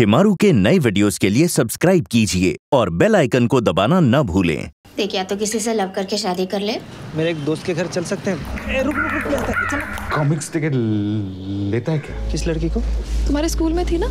शिमारू के नए वीडियोस के लिए सब्सक्राइब कीजिए और बेल आइकन को दबाना ना भूलें। देख, या तो किसी से लव करके शादी कर ले। मेरे एक दोस्त के घर चल सकते हैं? ए, रुक लेता है, चलो। कॉमिक्स टिकट लेता है क्या? किस लड़की को? तुम्हारे स्कूल में थी ना।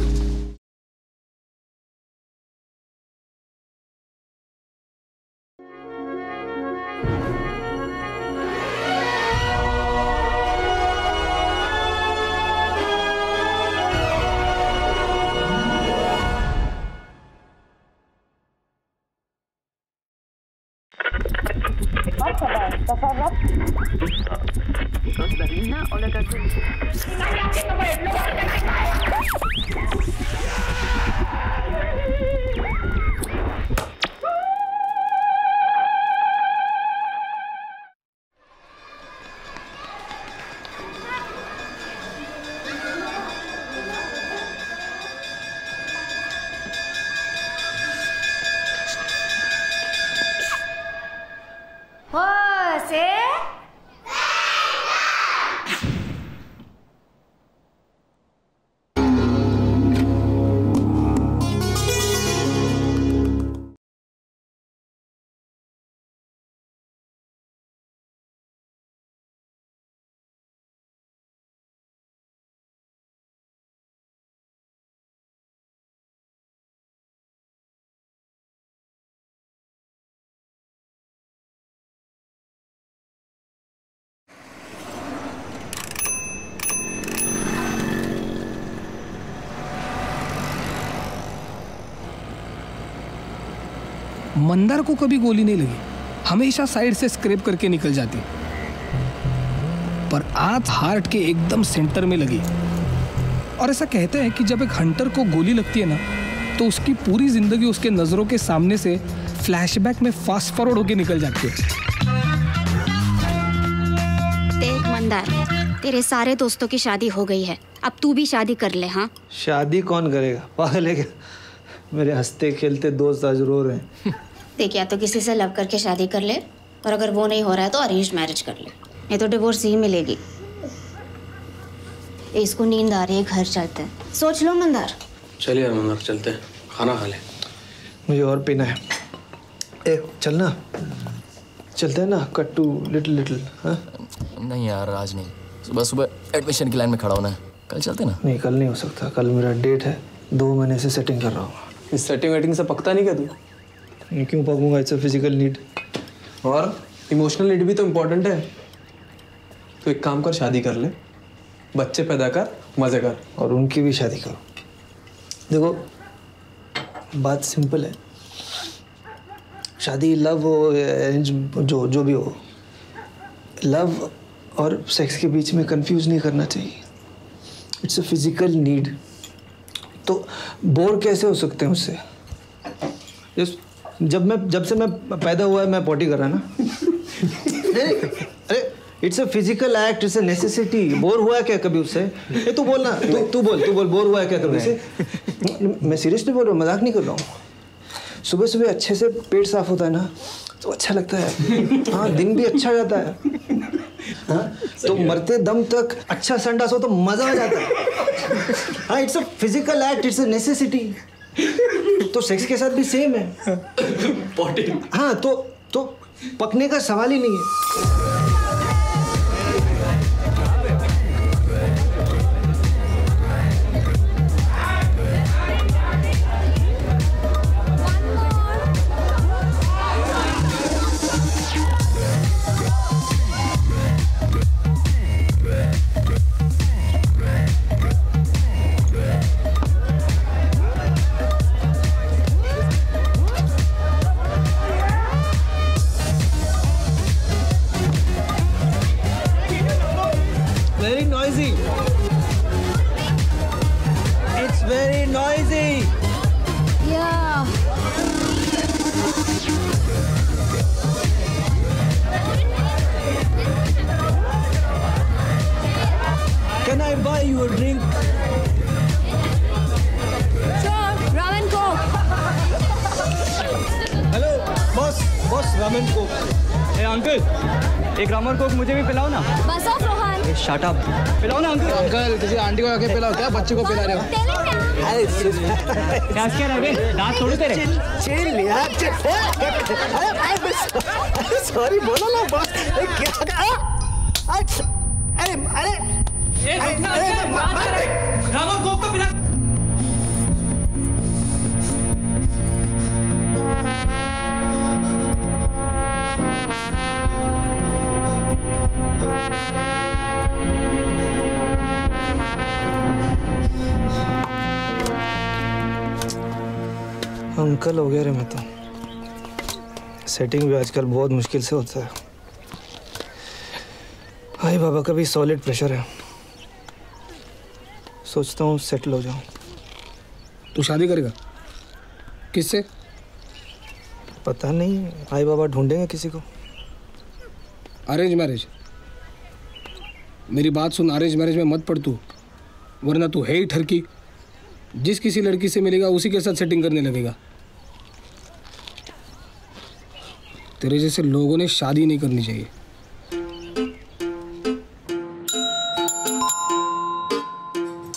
मंदार को कभी गोली नहीं लगी, हमेशा साइड से स्क्रैप करके निकल जाती, पर आज हार्ट के एकदम सेंटर में लगी। और ऐसा कहते हैं कि जब एक हंटर को गोली लगती है ना, तो उसकी पूरी जिंदगी उसके नजरों के सामने से फ्लैशबैक में फास्ट फॉरवर्ड होके निकल जाती है। देख मंदार, तेरे सारे दोस्तों की शादी हो गई है, अब तू भी शादी कर ले। हाँ, शादी कौन करेगा? पागल है क्या? मेरे हंसते खेलते दोस्त आज रो रहे हैं। देख, या तो किसी से लव करके शादी कर ले, और अगर वो नहीं हो रहा है तो अरेंज मैरिज कर ले, नहीं तो डिवोर्स ही मिलेगी। इसको नींद आ रही है, घर चलते हैं। सोच लो मंदार। चलिए मंदार, चलते हैं, खाना खा ले, मुझे और पीना है। ए, चलना, चलते हैं ना कट्टू लिटिल लिटिल। हाँ, नहीं यार आज नहीं, सुबह सुबह एडमिशन की लाइन में खड़ा होना है। कल चलते ना। नहीं, कल नहीं हो सकता, कल मेरा डेट है, 2 महीने से सेटिंग कर रहा हूँ। इस सेटिंग वेटिंग से पकता नहीं क्या तू? क्यों पकूंगा, इट्स अ फिजिकल नीड, और इमोशनल नीड भी तो इम्पोर्टेंट है। तो एक काम कर, शादी कर ले, बच्चे पैदा कर, मजे कर, और उनकी भी शादी करो। देखो बात सिंपल है, शादी लव हो अरेंज, जो भी हो, लव और सेक्स के बीच में कंफ्यूज नहीं करना चाहिए। इट्स अ फिजिकल नीड, तो बोर कैसे हो सकते हैं उससे? जब से मैं पैदा हुआ है, मैं पॉटी कर रहा ना। अरे it's a physical act, it's a necessity. Bore हुआ है क्या कभी उससे? ये तू बोलना, तू बोल बोर हुआ है क्या कभी उससे? मैं सीरियसली बोल रहा हूँ, मजाक नहीं कर रहा हूँ। सुबह सुबह अच्छे से पेट साफ होता है ना, तो अच्छा लगता है। हाँ, दिन भी अच्छा जाता है। हाँ, तो मरते दम तक अच्छा संडास हो तो मजा आ जाता है। हाँ, it's a physical act, it's a necessity, तो सेक्स के साथ भी सेम है। हाँ, तो पकने का सवाल ही नहीं है। Ramen Coke. Hey, uncle. एक रामर कोक मुझे भी पिलाओ ना। बस ऑफ रोहन। Shut up. पिलाओ ना अंकल। अंकल किसी आंटी को आके पिलाओ, क्या बच्चे को पिला रहे हो? अरे डांस क्या रहे? डांस थोड़ी तेरे। चिल यार चिल। सॉरी बोलो ना बस। क्या? अरे अरे अरे रामर कोक को पिला। अंकल हो गया रे माता, सेटिंग भी आजकल बहुत मुश्किल से होता है। हाय बाबा का भी सॉलिड प्रेशर है, सोचता हूँ सेटल हो जाऊँ। तू शादी करेगा किससे? पता नहीं, हाय बाबा ढूंढेंगे किसी को। Arrange marriage? मेरी बात सुन, अरेंज मैरिज में मत पड़ तू, वरना तू है ही ठरकी। जिस किसी लड़की से मिलेगा उसी के साथ सेटिंग करने लगेगा। तेरे जैसे लोगों ने शादी नहीं करनी चाहिए।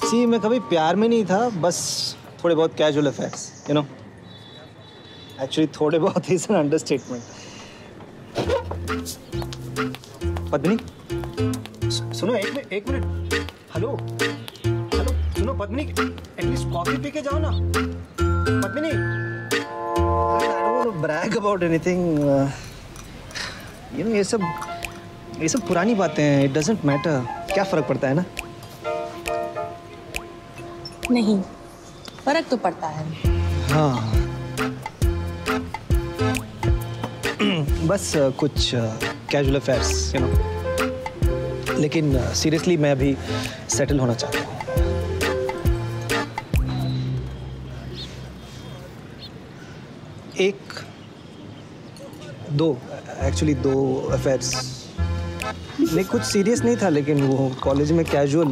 सी, मैं कभी प्यार में नहीं था, बस थोड़े बहुत casual affairs, you know. Actually थोड़े बहुत इज एन अंडरस्टेटमेंट। पद्मिनी सुनो, एक मिनट। हेलो सुनो पद्मिनी, एटलीस्ट कॉफी पी के जाओ ना। Padmini, I don't want to brag about anything. You know, ये सब पुरानी बातें हैं. It doesn't matter. क्या फर्क पड़ता है ना? नहीं, फर्क तो पड़ता है। हाँ, बस कुछ कैजुअल अफेयर्स, यू नो। लेकिन सीरियसली मैं अभी सेटल होना चाहता हूँ। एक, दो, एक्चुअली दो अफेयर्स। नहीं, कुछ सीरियस नहीं था, लेकिन वो कॉलेज में कैजुअल।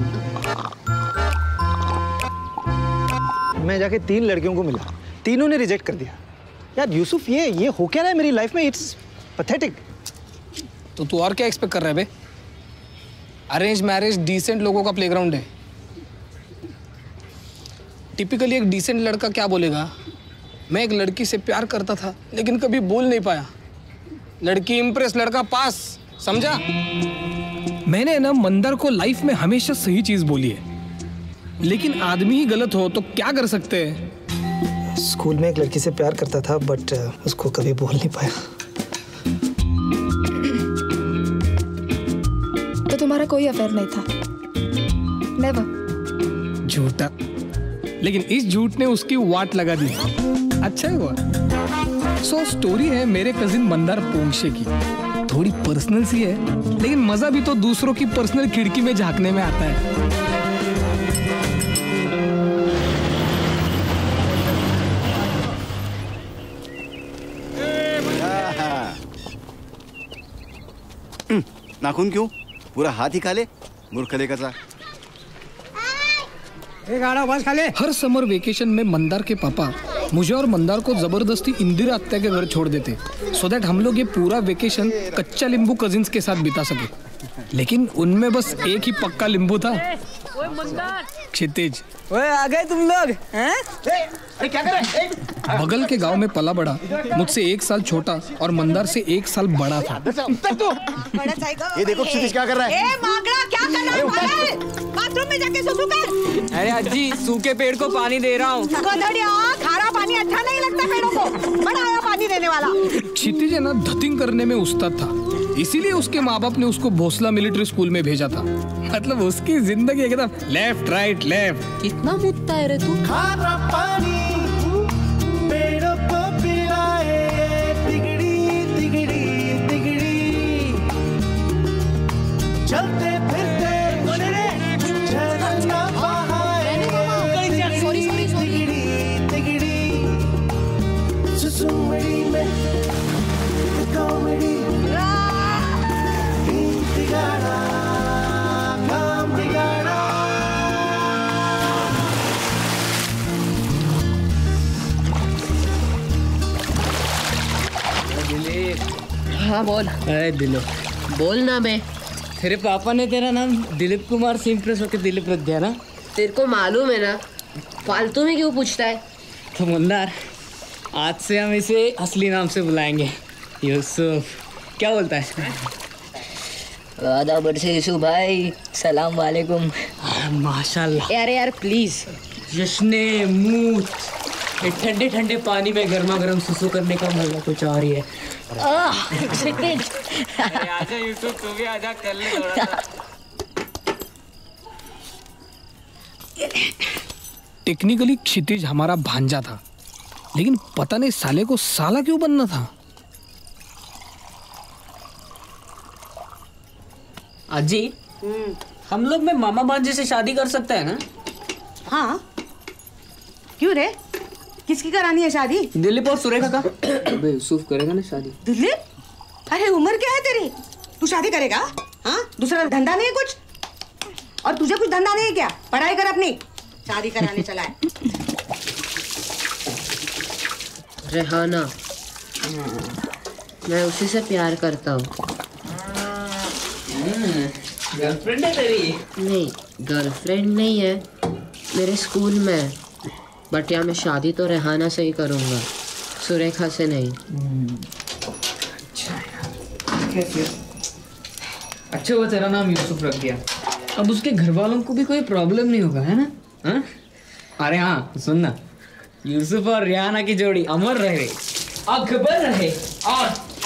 मैं जाके 3 लड़कियों को मिला, तीनों ने रिजेक्ट कर दिया। यार यूसुफ, ये हो क्या रहा है मेरी लाइफ में? It's pathetic. तो तू और क्या एक्सपेक्ट कर रहा है बे? अरेंज मैरिज डिसेंट लोगों का प्लेग्राउंड है। टिपिकली एक डिसेंट लड़का क्या बोलेगा? मैं एक लड़की से प्यार करता था, लेकिन कभी बोल नहीं पाया। लड़की इंप्रेस, लड़का पास, समझा? मैंने ना मंदर को लाइफ में हमेशा सही चीज बोली है, लेकिन आदमी ही गलत हो तो क्या कर सकते हैं? स्कूल में एक लड़की से प्यार करता था, बट उसको कभी बोल नहीं पाया। तो तुम्हारा कोई अफेयर नहीं था? नेवर। झूठा, लेकिन इस झूठ ने उसकी वाट लगा दी। अच्छा हुआ। सो स्टोरी है मेरे कजिन मंदार पोंक्षे की, थोड़ी पर्सनल सी है, लेकिन मजा भी तो दूसरों की पर्सनल खिड़की में झांकने में आता है। नाखून क्यों? पूरा हाथ ही खा ले, मूर्खले का सा। हर समर वेकेशन में मंदार के पापा मुझे और मंदार को जबरदस्ती इंदिरात्या के घर छोड़ देते, सो दैट हम लोग ये पूरा वेकेशन कच्चा नींबू कजिन्स के साथ बिता सके। लेकिन उनमें बस एक ही पक्का नींबू था, क्षितिज। ओए आ गए तुम लोग हैं? अरे क्या कर रहे? बगल के गांव में पला बड़ा, मुझसे 1 साल छोटा और मंदार से 1 साल बड़ा था। ये देखो क्षितिज क्या कर रहा है। बाथरूम में जाके सुसु कर। अरे अजी, सूखे पेड़ को पानी दे रहा हूँ। खारा पानी अच्छा नहीं लगता पेड़ों को, बड़ा आया पानी देने वाला। क्षितिज ना धतिंग करने में उस्ताद था, इसीलिए उसके माँ बाप ने उसको भोसला मिलिट्री स्कूल में भेजा था। मतलब उसकी जिंदगी एकदम लेफ्ट राइट लेफ्ट। कितना मुद्दा है रे तू। खारा पानी पेड़ों को पिलाए, तिगड़ी तिगड़ी तिगड़ी चलते फिरते बोले झरना बहाए, तिगड़ी तिगड़ी सुसुमड़ी में कॉमेडी। हाँ बोल। अरे दिलो, बोल ना बे। तेरे पापा ने तेरा नाम दिलीप कुमार से इंप्रेस होकर दिलीप रख दिया ना। तेरे को मालूम है ना, फालतू में क्यों पूछता है। तो मंदार, आज से हम इसे असली नाम से बुलाएंगे, यूसुफ। क्या बोलता है? आदाब से यूसुफ भाई, सलाम वालेकुम। माशाल्लाह। यार यार प्लीज, जश्ने मूत ठंडे ठंडे पानी में गर्मा गर्म सुसु करने का मजा कुछ और ही है। आजा यूसुफ, तू भी आजा, कर ले थोड़ा सा। टेक्निकली क्षितिज हमारा भांजा था, लेकिन पता नहीं साले को साला क्यों बनना था। आजी, हम लोग में मामा भांजे से शादी कर सकते हैं ना? हाँ, क्यों रे? किसकी करानी है शादी? दिलीप और सुरेखा का। अबे यूसुफ करेगा ना शादी। दिलीप? अरे उम्र क्या है तेरी, तू शादी करेगा? हाँ, दूसरा धंधा नहीं है कुछ? और तुझे कुछ धंधा नहीं है क्या? पढ़ाई कर अपनी, शादी कराने चला है। रेहाना, मैं उसी से प्यार करता हूँ। गर्लफ्रेंड है तेरी? नहीं, गर्लफ्रेंड नहीं है, मेरे स्कूल में। बट यार मैं शादी तो रेहाना से ही करूँगा, सुरेखा से नहीं। अच्छा यार, अच्छा वो तेरा नाम यूसुफ रख दिया, अब उसके घर वालों को भी कोई प्रॉब्लम नहीं होगा, है ना? हाँ, अरे हाँ सुनना, यूसुफ और रेहाना की जोड़ी अमर रहे, अकबर रहे और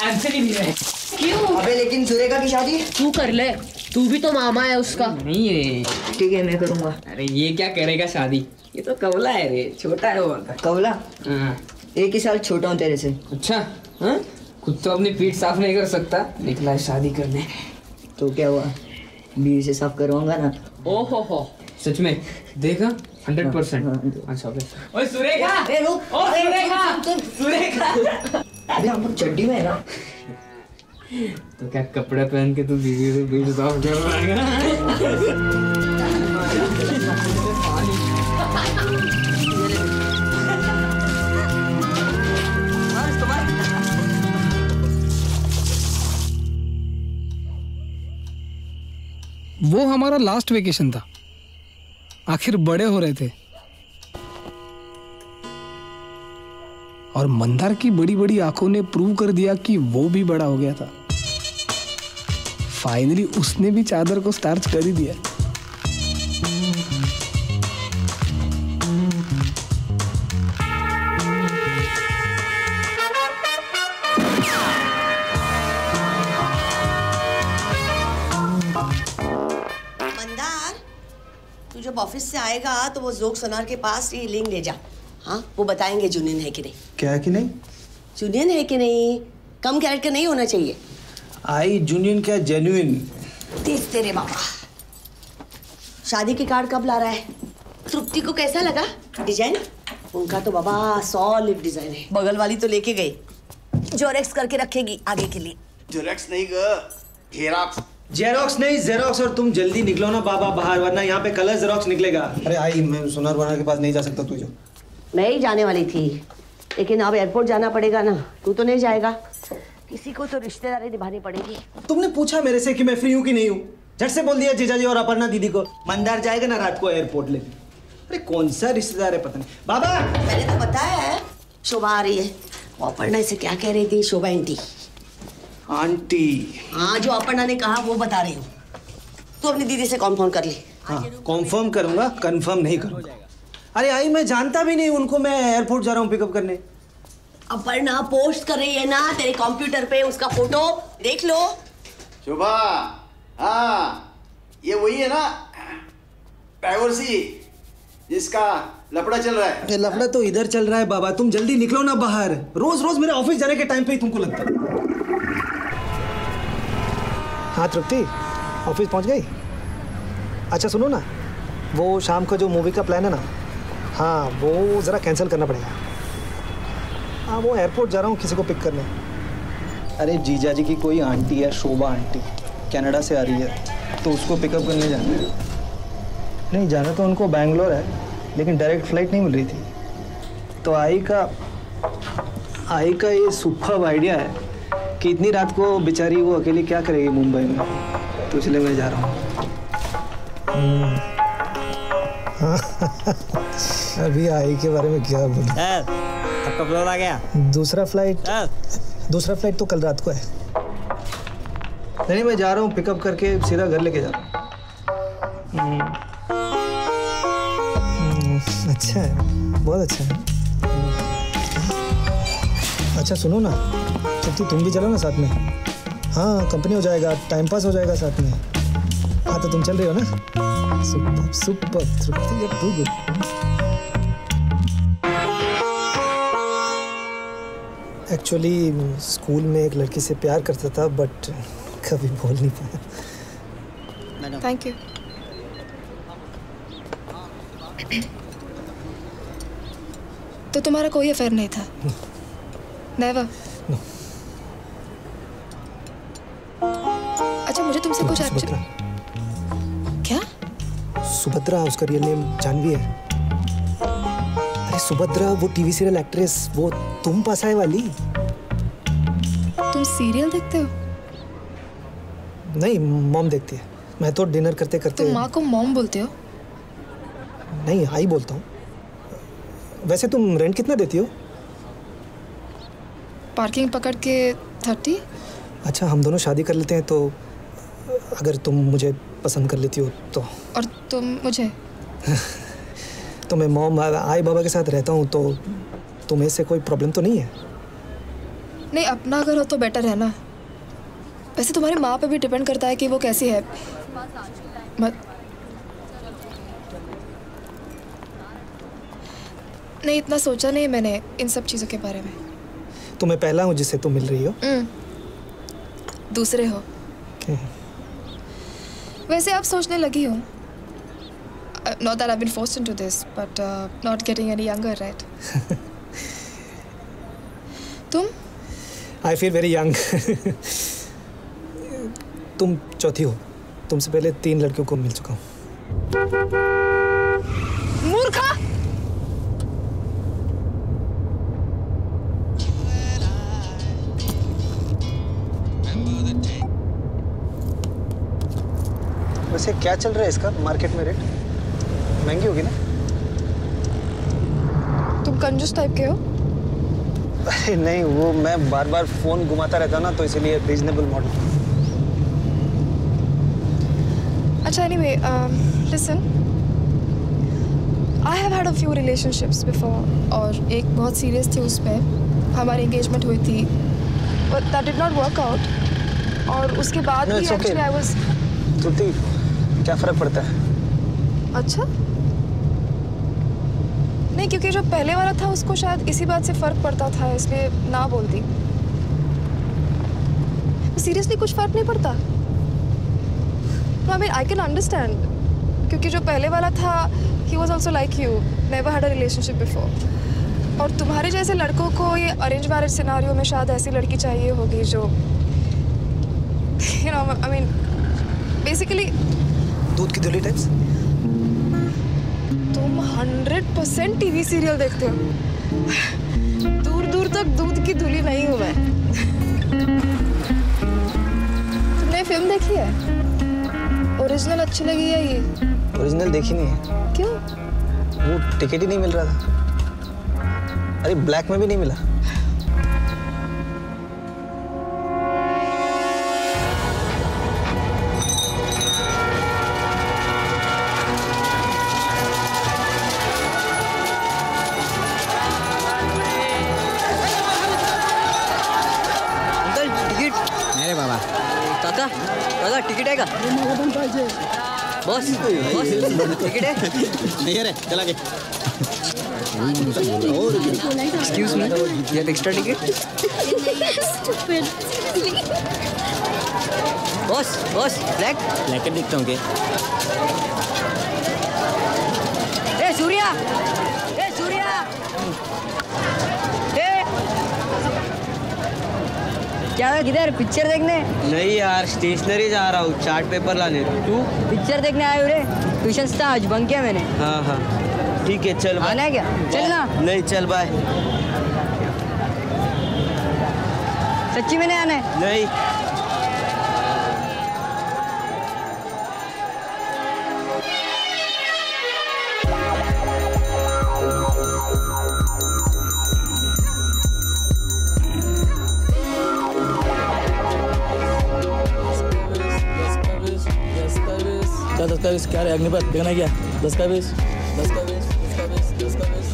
एंथनी भी रहे। क्यों? अबे लेकिन सुरेखा की शादी तू कर ले, तू भी तो मामा है उसका। नहीं है, ठीक है मैं करूँगा। अरे ये क्या करेगा शादी, ये तो कवला है रे, छोटा है वो। कवला? एक ही साल छोटा हूँ तेरे से। अच्छा? हाँ? खुद तो अपनी पीठ साफ नहीं कर सकता, निकला है शादी करने। तो क्या हुआ, बीवी से साफ करवाऊंगा ना। ओहो हो, सच में? देखा 100%। अच्छा ओए सुरेखा, सुरेखा अरे हम लोग चड्डी में है ना, तो क्या कपड़ा पहन के तू बीवी से पीठ साफ करवाएगा? वो हमारा लास्ट वेकेशन था, आखिर बड़े हो रहे थे, और मंदार की बड़ी बड़ी आंखों ने प्रूव कर दिया कि वो भी बड़ा हो गया था। फाइनली उसने भी चादर को स्टार्च कर ही दिया। ऑफिस से आएगा तो वो जोक सोनार के पास ये लिंक ले जा। हाँ, वो बताएंगे जूनियन है कि नहीं। क्या है कि नहीं? जूनियन है कि नहीं, कम कैरेक्टर नहीं होना चाहिए। आई जूनियन क्या, जेन्युइन। तेज तेरे बाबा। शादी के कार्ड कब ला रहा है? तृप्ति को कैसा लगा डिजाइन? उनका तो बाबा सॉलिड डिजाइन है। बगल वाली तो लेके गई, जोरेक्स करके रखेगी आगे के लिए। जोरेक्स नहीं ग, जेरोक्स नहीं, जेरोक्स। और तुम जल्दी निकलो ना बाबा बाहर, वरना यहाँ पे कलर जेरोक्स निकलेगा। अरे आई, मैं सोनार वाला के पास नहीं जा सकता। तू जो, मैं ही जाने वाली थी, लेकिन अब एयरपोर्ट जाना पड़ेगा ना। तू तो नहीं जाएगा, किसी को तो रिश्तेदारी निभानी पड़ेगी। तुमने पूछा मेरे से कि मैं फ्री हूँ कि नहीं हूँ, झट से बोल दिया जीजाजी और अपर्णा दीदी को। मंदार जाएगा ना रात को एयरपोर्ट लेके। अरे कौन सा रिश्तेदार है पता नहीं। बाबा मैंने तो बताया है, शोभा आ रही है। अपर्णा इसे क्या कह रही थी? शोभा आंटी, आंटी हाँ, जो अपना ने कहा वो बता रही हूँ। तू अपनी दीदी से कॉन्फर्म कर ले। हाँ कॉन्फर्म करूँगा, कंफर्म नहीं करूँगा। अरे आई, मैं जानता भी नहीं उनको, मैं एयरपोर्ट जा रहा हूँ पिकअप करने। अपर्णा पोस्ट कर रही है ना तेरे कंप्यूटर पे, उसका फोटो देख लो। शोभा, हाँ ये वही है ना डाइवर्सी जिसका लफड़ा चल रहा है। लफड़ा तो इधर चल रहा है बाबा, तुम जल्दी निकलो ना बाहर। रोज रोज मेरे ऑफिस जाने के टाइम पे ही तुमको लगता है। हाँ तृप्ति, ऑफिस पहुंच गई? अच्छा सुनो ना, वो शाम का जो मूवी का प्लान है ना, हाँ वो ज़रा कैंसिल करना पड़ेगा। हाँ वो एयरपोर्ट जा रहा हूँ किसी को पिक करने। अरे जीजाजी की कोई आंटी है, शोभा आंटी, कनाडा से आ रही है, तो उसको पिकअप करने जाना है। नहीं जाना तो उनको बैंगलोर है, लेकिन डायरेक्ट फ्लाइट नहीं मिल रही थी। तो आई का ये सुपर आइडिया है कि इतनी रात को बेचारी वो अकेली क्या करेगी मुंबई में, तो इसलिए मैं जा रहा हूँ। अभी आई के बारे में क्या बोलूं? आपका फ्लाइट आ गया? दूसरा फ्लाइट तो कल रात को है। नहीं मैं जा रहा हूँ, पिकअप करके सीधा घर लेके जा रहा हूँ। अच्छा है, बहुत अच्छा है। अच्छा सुनो ना तृप्ति, तुम भी चलो ना साथ में। हाँ कंपनी हो जाएगा, टाइम पास हो जाएगा साथ में। हाँ तो तुम चल रही हो ना? सुपर सुपर तृप्ति, ये टू गुड। एक्चुअली स्कूल में एक लड़की से प्यार करता था बट कभी बोल नहीं पाया। Thank you. तो तुम्हारा कोई अफेयर नहीं था? नेवर। अच्छा मुझे तुमसे कुछ क्या? सुभद्रा, उसका रियल नेम जानवी है। अरे सुभद्रा वो टीवी सीरियल एक्ट्रेस, वो तुम पास आए वाली। तुम सीरियल देखते हो? नहीं मॉम देखती है, मैं तो डिनर करते करते। तुम माँ को मॉम बोलते हो? नहीं आई बोलता हूँ। वैसे तुम रेंट कितना देती हो? पार्किंग पकड़ के 30। अच्छा हम दोनों शादी कर लेते हैं तो अगर तुम मुझे पसंद कर लेती हो तो। और तुम मुझे? तो मैं मॉम आई बाबा के साथ रहता हूँ, तो तुम्हें से कोई प्रॉब्लम तो नहीं है? नहीं अपना घर हो तो बेटर है ना। वैसे तुम्हारी माँ पे भी डिपेंड करता है कि वो कैसी है। नहीं इतना सोचा नहीं मैंने इन सब चीज़ों के बारे में। तो मैं पहला हूँ जिससे तुम मिल रही हो? दूसरे हो okay. वैसे आप सोचने लगी हो। Not that I've been forced into this, but not getting any younger, right? तुम? I feel very young. तुम चौथी हो, तुमसे पहले 3 लड़कियों को मिल चुका हूँ। मूर्खा! वैसे क्या चल रहा है इसका मार्केट में? रेट महंगी होगी ना? तुम कंजूस टाइप के हो। अरे नहीं वो मैं बार बार फोन घुमाता रहता ना तो इसीलिए रीजनेबल मॉडल। अच्छा anyway listen, I have had a few relationships before, और एक बहुत सीरियस थी उसमें हमारी एंगेजमेंट हुई थी but that did not work out. और उसके बाद भी एक्चुअली आई वाज तृप्ति क्या फर्क पड़ता है? अच्छा नहीं क्योंकि जो पहले वाला था उसको शायद इसी बात से फर्क पड़ता था इसलिए ना बोलती। सीरियसली कुछ फर्क नहीं पड़ता। I mean I can understand क्योंकि जो पहले वाला था he was also like you, never had a relationship before. और तुम्हारे जैसे लड़कों को ये अरेंज मैरिज सिनेरियो में शायद ऐसी लड़की चाहिए होगी जो you know I mean basically दूध की धुली टाइप्स। तुम 100% टीवी सीरियल देखते हो। दूर दूर तक दूध की धुली नहीं हुआ है। तुमने फिल्म देखी है? ओरिजिनल अच्छी लगी है ये? ओरिजिनल देखी नहीं है। क्यों? वो टिकट ही नहीं मिल रहा था। अरे ब्लैक में भी नहीं मिला। बस बस टिकट है नहीं है रे, चला गए। Excuse me, you have extra ticket? बस बस ब्लैक ब्लैक दिखता हूँ क्या? ए सूर्या, ए सूर्या, क्या किधर? पिक्चर देखने? नहीं यार स्टेशनरी जा रहा हूँ, चार्ट पेपर लाने। तू? पिक्चर देखने आया रे? ट्यूशन था आज, बंक किया मैंने। हाँ हाँ ठीक है चल। आना है क्या? चलना नहीं चल बाय। सच्ची में नहीं आने? नहीं। क्या दस्तावेज क्या है अग्निपथ देखना क्या दस्तावेज दस्तावेज दस्तावेज दस्तावेज दस्तावेज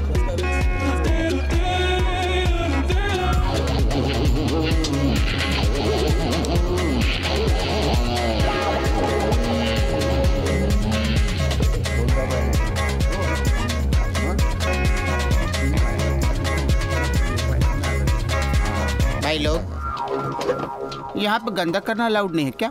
भाई लोग यहाँ पे गंदा करना अलाउड नहीं है क्या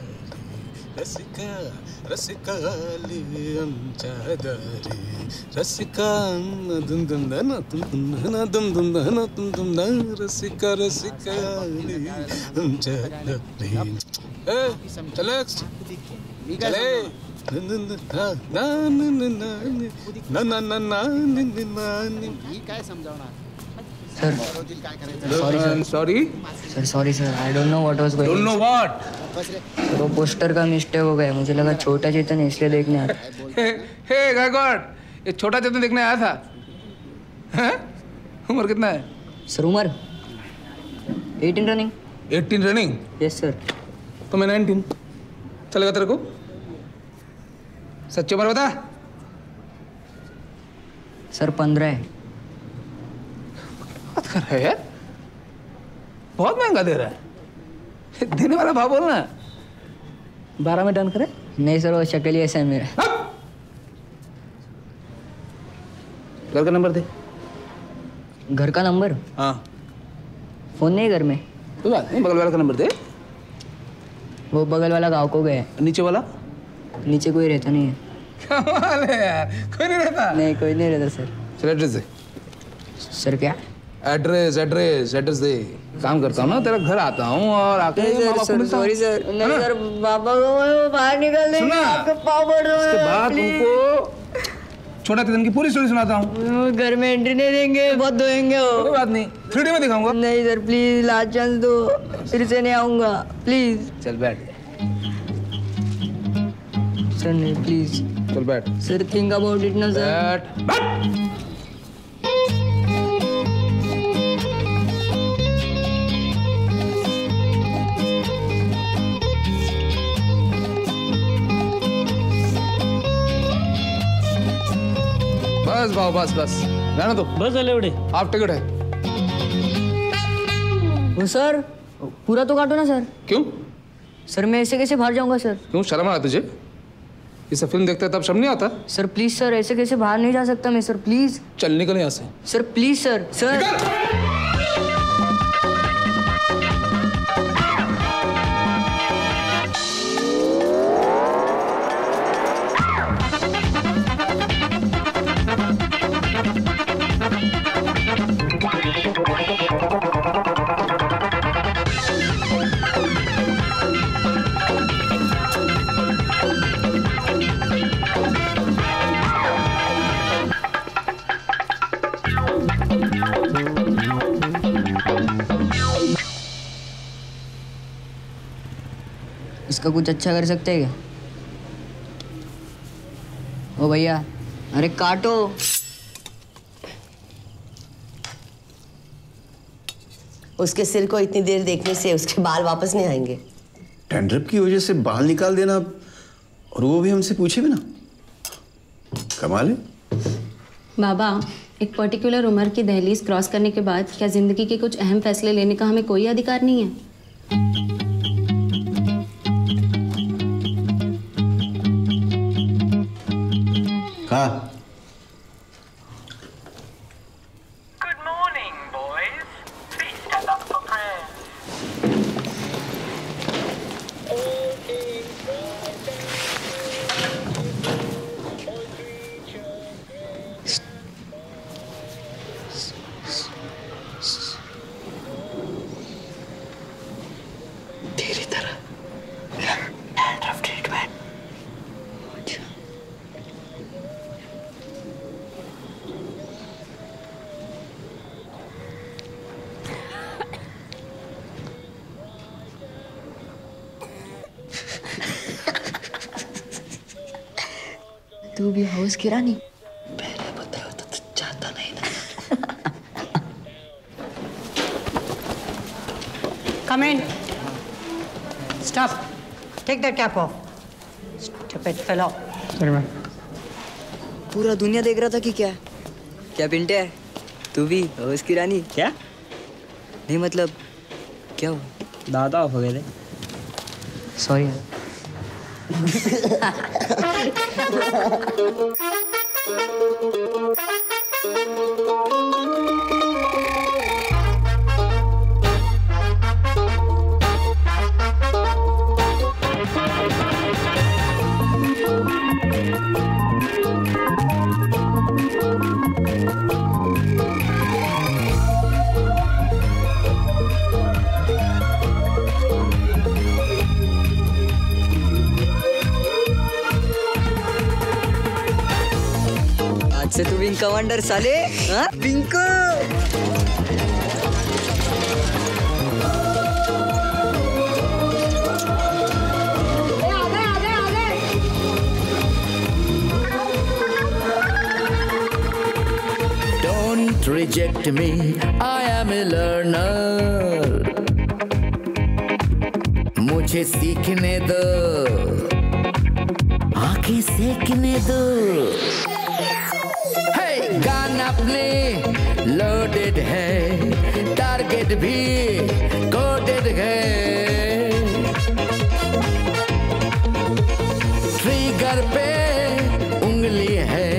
sorry sir. I don't know what was going on. Don't know what? वो पोस्टर का मिस्टेक हो गया मुझे लगा छोटा चेतन इसलिए देखने आया था हे गाय गॉड ये छोटा चेतन देखने आया था हैं उम्र कितना है सर उम्र 18 रनिंग यस सर तो मैं 19 चलेगा तेरे को सच्ची उम्र बता सर 15 है बात कर रहे हैं बहुत महंगा दे रहा है देने वाला भाव बोलना 12 में डन करे नहीं सर वो शक्ल ही ऐसा है मेरा घर का नंबर दे घर का नंबर हाँ फोन नहीं घर में कोई बात नहीं बगल वाला का नंबर दे वो बगल वाला गांव को गए नीचे वाला नीचे कोई रहता नहीं है कमाल है यार कोई नहीं रहता सर चल एड्रेस दे सर क्या एड्रेस दे काम करता हूँ ना तेरा घर आता हूँ और आके सॉरी सर नहीं सर बाबा को वो बाहर निकल देंगे आपके पाँव बढ़ रहे हैं इसके बाद तुमको छोटा चेतन की पूरी स्टोरी सुनाता हूँ घर में एंट्री नहीं देंगे बहुत धोएंगे वो कोई बात नहीं 3D में दिखाऊंगा नहीं सर प्लीज लास्ट चांस दो फिर से नहीं आऊँगा प्लीज चल बैठ सर नहीं प्लीज चल बैठ सर थिंक अबाउट इट ना सर बस भाव बस रहना तो बस अलेवड़े आप टिकट है वो सर पूरा तो काटो ना सर क्यों सर मैं ऐसे कैसे बाहर जाऊंगा सर क्यों शर्म आ तुझे ये सब फिल्म देखता है तब शर्म नहीं आता सर प्लीज सर ऐसे कैसे बाहर नहीं जा सकता मैं सर प्लीज चल निकल यहाँ से सर प्लीज सर सर का कुछ अच्छा कर सकते हैं क्या ओ भैया अरे काटो उसके सिर को इतनी देर देखने से उसके बाल वापस नहीं आएंगे डैंड्रफ की वजह से बाल निकाल देना और वो भी हमसे पूछे भी ना कमाल है बाबा एक पर्टिकुलर उम्र की दहलीज क्रॉस करने के बाद क्या जिंदगी के कुछ अहम फैसले लेने का हमें कोई अधिकार नहीं है Good morning. तू भी हाउस किरानी पहले बताया होता तो जाता नहीं ना। Come in. Stop. Take that cap off. Stupid fellow. Sorry ma'am. पूरा दुनिया देख रहा था कि क्या है? क्या बिंटे है? तू भी हाउस किरानी क्या? नहीं मतलब क्या हुआ? दादा हो गए थे। सॉरी से तू विंग कमांडर साले हाँ विंको Don't reject me, I am a learner. मुझे सीखने दो, आंखें सीखने दो. गाना अपने लोडेड है, टारगेट भी कोडेड है, ट्रिगर पे उंगली है,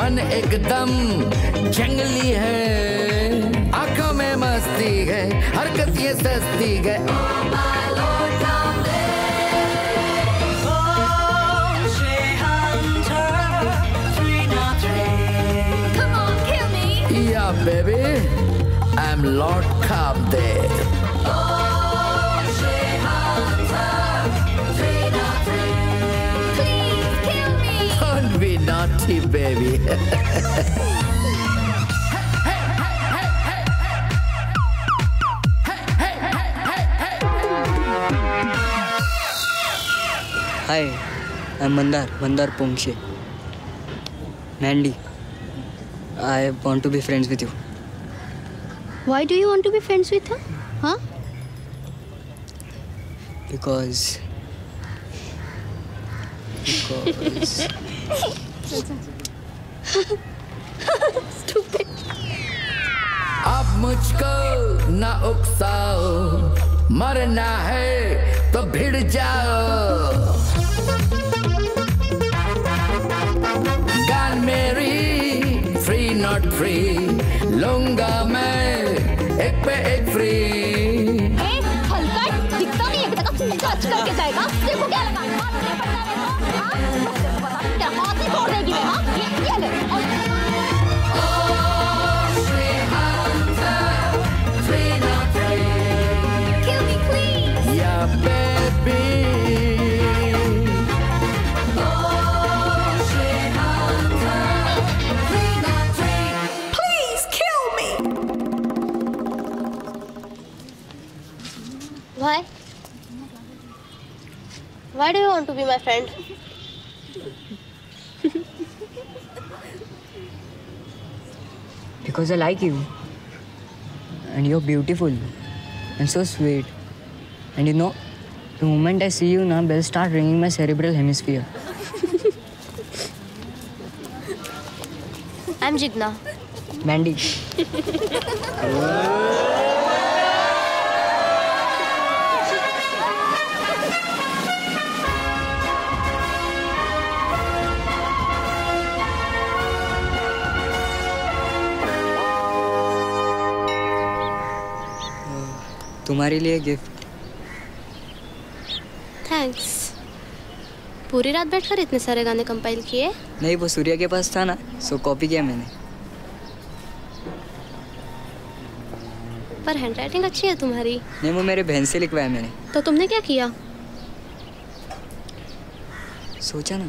मन एकदम जंगली है, आंखों में मस्ती है, हरकत ये सस्ती है. Baby, I'm Lord Kabde. Oh, Shehanta, 303. Please kill me. Don't be naughty, baby. Hi, I'm Mandar Ponkshe. Mandy. I want to be friends with you. Why do you want to be friends with her? Huh? Because... Stupid. Ab mujhko na uksao, marna hai to bhid jao. God Mary. Free not free, लूंगा मैं एक पे एक free. Hey, हल्का दिखता नहीं है कि तक तुमको अच्छी करके जाएगा. देखो क्या लगा. हाथ नहीं पड़ता है ना. तेरा हाथ ही तोड़ देगी मैं हाँ. ये ले. Oh, Shehanta, free not free. Kill me please. Yeah, baby. Why? Why do you want to be my friend? Because I like you. And you're beautiful. And so sweet. And you know, the moment I see you now, bells start ringing my cerebral hemisphere. I'm Jigna. Mandy. तुम्हारे लिए gift. Thanks. पूरी रात बैठकर इतने सारे गाने compile किए? नहीं वो सूर्या के पास था ना, सो कॉपी किया मैंने। पर हैंडराइटिंग अच्छी है तुम्हारी। नहीं वो मेरे बहन से लिखवाया मैंने। तो तुमने क्या किया? सोचा ना।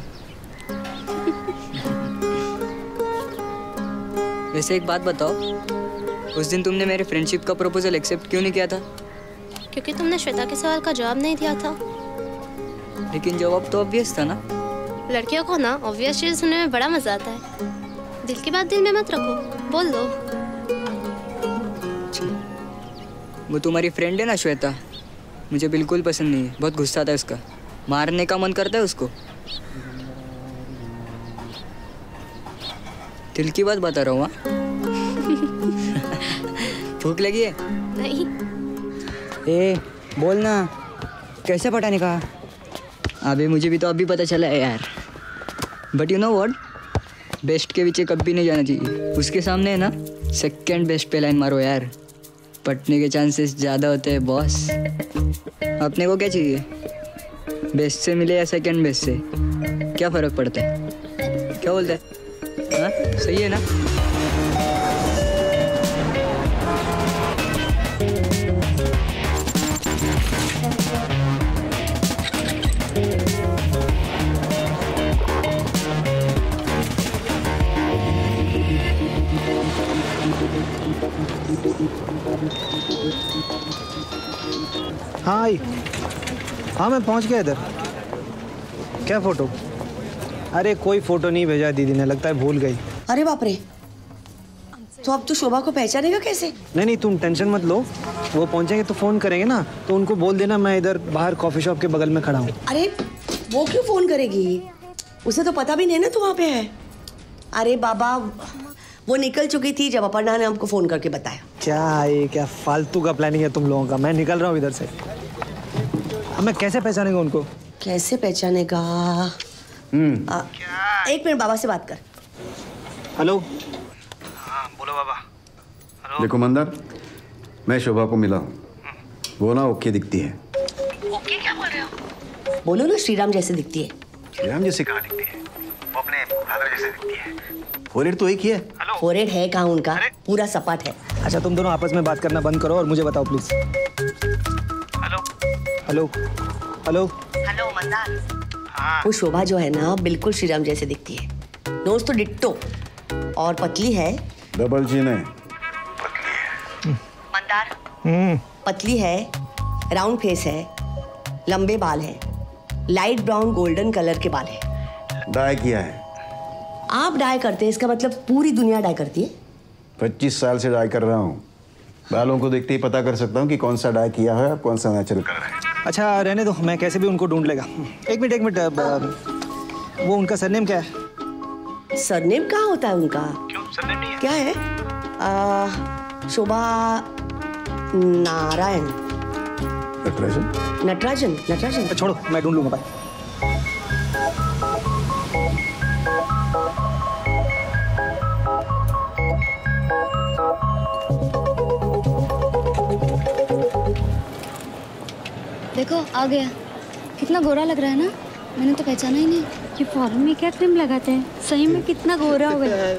वैसे एक बात बताओ, उस दिन तुमने मेरे फ्रेंडशिप का प्रपोजल एक्सेप्ट क्यों नहीं किया था? क्योंकि तुमने श्वेता के सवाल का जवाब नहीं दिया था। लेकिन जवाब तो ऑब्वियस था ना। लड़कियों को ना ऑब्वियस चीज सुनने में बड़ा मजा आता है। दिल की बात दिल में मत रखो, बोल दो। वो तुम्हारी फ्रेंड है ना श्वेता, मुझे बिल्कुल पसंद नहीं है। बहुत गुस्सा आता है उसका, मारने का मन करता है उसको। दिल की बात बता रहा हूँ। भूख लगी है? नहीं। ए बोल ना, कैसे पटाने का? अबे मुझे भी तो अभी पता चला है यार। But you know what, best के पीछे कभी नहीं जाना चाहिए। उसके सामने है ना, सेकंड बेस्ट पे लाइन मारो यार, पटने के चांसेस ज़्यादा होते हैं बॉस। अपने को क्या चाहिए, बेस्ट से मिले या सेकंड बेस्ट से, क्या फ़र्क पड़ता है? क्या बोलता है? हाँ सही है ना। हाँ मैं पहुंच गया इधर। क्या फोटो? अरे कोई फोटो नहीं भेजा दीदी ने, लगता है भूल गई। अरे बाप रे, तो अब तू शोभा को पहचानेगा कैसे? नहीं नहीं तुम टेंशन मत लो, वो पहुंचेंगे तो फोन करेंगे ना, तो उनको बोल देना मैं इधर बाहर कॉफी शॉप के बगल में खड़ा हूँ। अरे वो क्यों फोन करेगी, उसे तो पता भी नहीं ना तू वहाँ पे है। अरे बाबा वो निकल चुकी थी जब अपर्णा ने हमको फोन करके बताया। क्या ये क्या फालतू का प्लानिंग है तुम लोगों का। मैं निकल रहा हूँ इधर से। मैं कैसे पहचानेगा उनको? कैसे पहचानेगा? एक मिनट बाबा से बात कर। हेलो। हाँ बोलो बाबा। हेलो देखो मंदार, मैं शोभा को मिला हूँ। वो ना ओके दिखती है। ओके क्या बोल रहे हो? बोलो ना, श्रीराम जैसे दिखती है। श्रीराम जैसे कहाँ दिखती है, वो अपने फादर जैसे दिखती है। फोरहेड तो एक ही है। हेलो फोरहेड है कहाँ उनका, पूरा सपाट है। अच्छा तुम दोनों आपस में बात करना बंद करो और मुझे बताओ please. Hello hello hello hello Mandar. हाँ वो शोभा जो है ना बिल्कुल श्रीराम जैसे दिखती है, नोज तो डिट्टो, और पतली है। डबल जी नहीं पतली है मंदार। पतली है, राउंड फेस है, लंबे बाल है, लाइट ब्राउन गोल्डन कलर के बाल है। डाई किया है? आप डाई करते हैं, इसका मतलब पूरी दुनिया डाई करती है। 25 साल से डाई कर रहा हूँ, बालों को देखते ही पता कर सकता हूँ कि कौन सा डाई किया है और कौन सा नेचुरल कर रहा है। अच्छा रहने दो, मैं कैसे भी उनको ढूंढ लेगा। एक मिनट वो उनका सरनेम क्या है? सरनेम कहाँ होता है उनका? क्यों सरनेम नहीं है? क्या है? शोभा नारायण नटराजन। नटराजन छोड़ो, मैं ढूंढ लूँगा। देखो आ गया, कितना गोरा लग रहा है ना, मैंने तो पहचाना ही नहीं। ये फॉर्म में क्या क्रीम लगाते हैं, सही में कितना गोरा हो गया।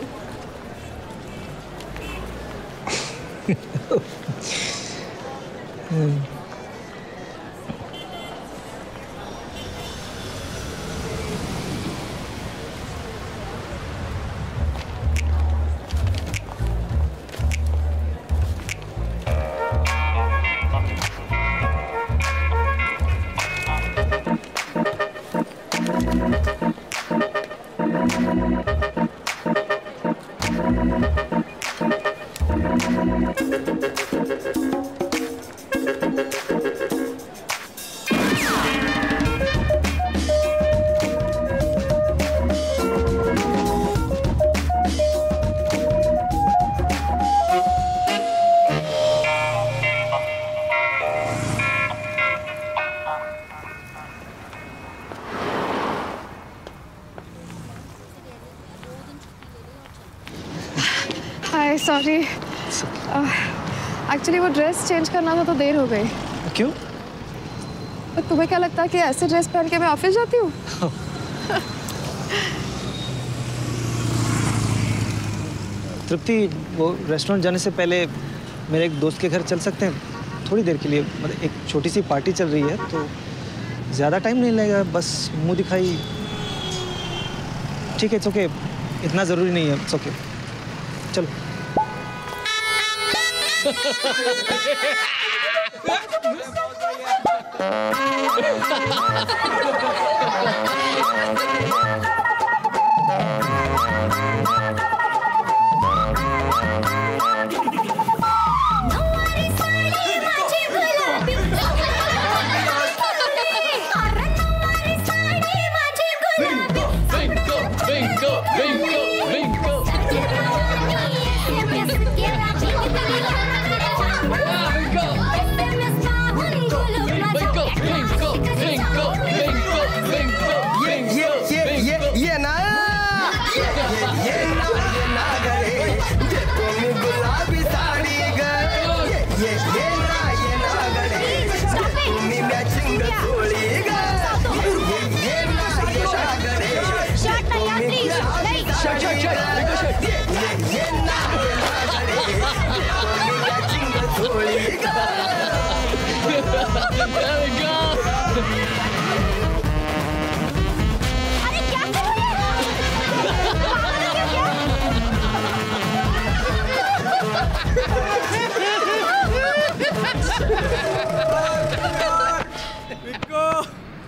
सॉरी, एक्चुअली वो ड्रेस चेंज करना था तो देर हो गई। क्यों? तो तुम्हें क्या लगता है कि ऐसे ड्रेस पहन के मैं ऑफिस जाती हूँ? तृप्ति वो रेस्टोरेंट जाने से पहले मेरे एक दोस्त के घर चल सकते हैं थोड़ी देर के लिए? मतलब एक छोटी सी पार्टी चल रही है तो ज़्यादा टाइम नहीं लगेगा, बस मुँह दिखाई। ठीक है इट्स ओके, इतना ज़रूरी नहीं है, इट्स ओके चलो।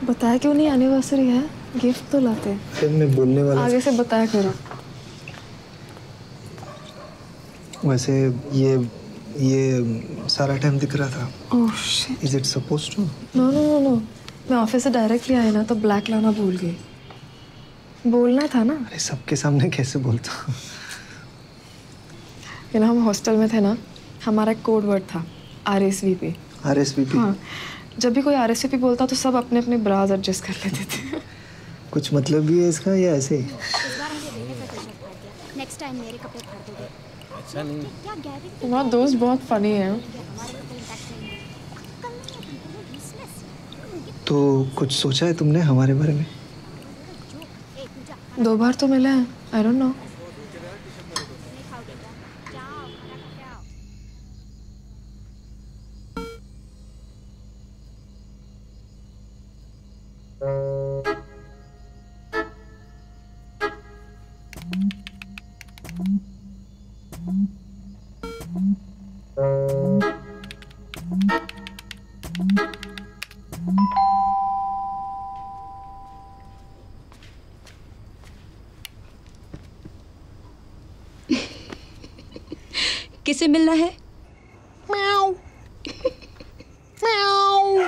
बताया क्यों नहीं एनिवर्सरी है? गिफ्ट तो लाते। फिर मैं बोलने वाला आगे से बताया करो। वैसे ये सारा टाइम दिख रहा था। Oh shit. Is it supposed to? No no no no। मैं ऑफिस से डायरेक्टली आई ना तो ब्लैक लाना भूल गई। बोलना था ना। अरे सबके सामने कैसे बोलता? ये ना हम हॉस्टल में थे ना हमारा कोड वर्ड था RSVP। RSVP। हाँ। जब भी कोई RSVP बोलता तो सब अपने अपने ब्राज एडजस्ट कर लेते थे। कुछ मतलब भी है इसका या ऐसे? नेक्स्ट टाइम मेरे कपड़े फाड़ दोगे। अच्छा नहीं। तुम्हारा दोस्त बहुत फनी है। तो कुछ सोचा है तुमने हमारे बारे में? दो बार तो मिला है। I don't know. किसे मिलना है? म्याऊ म्याऊ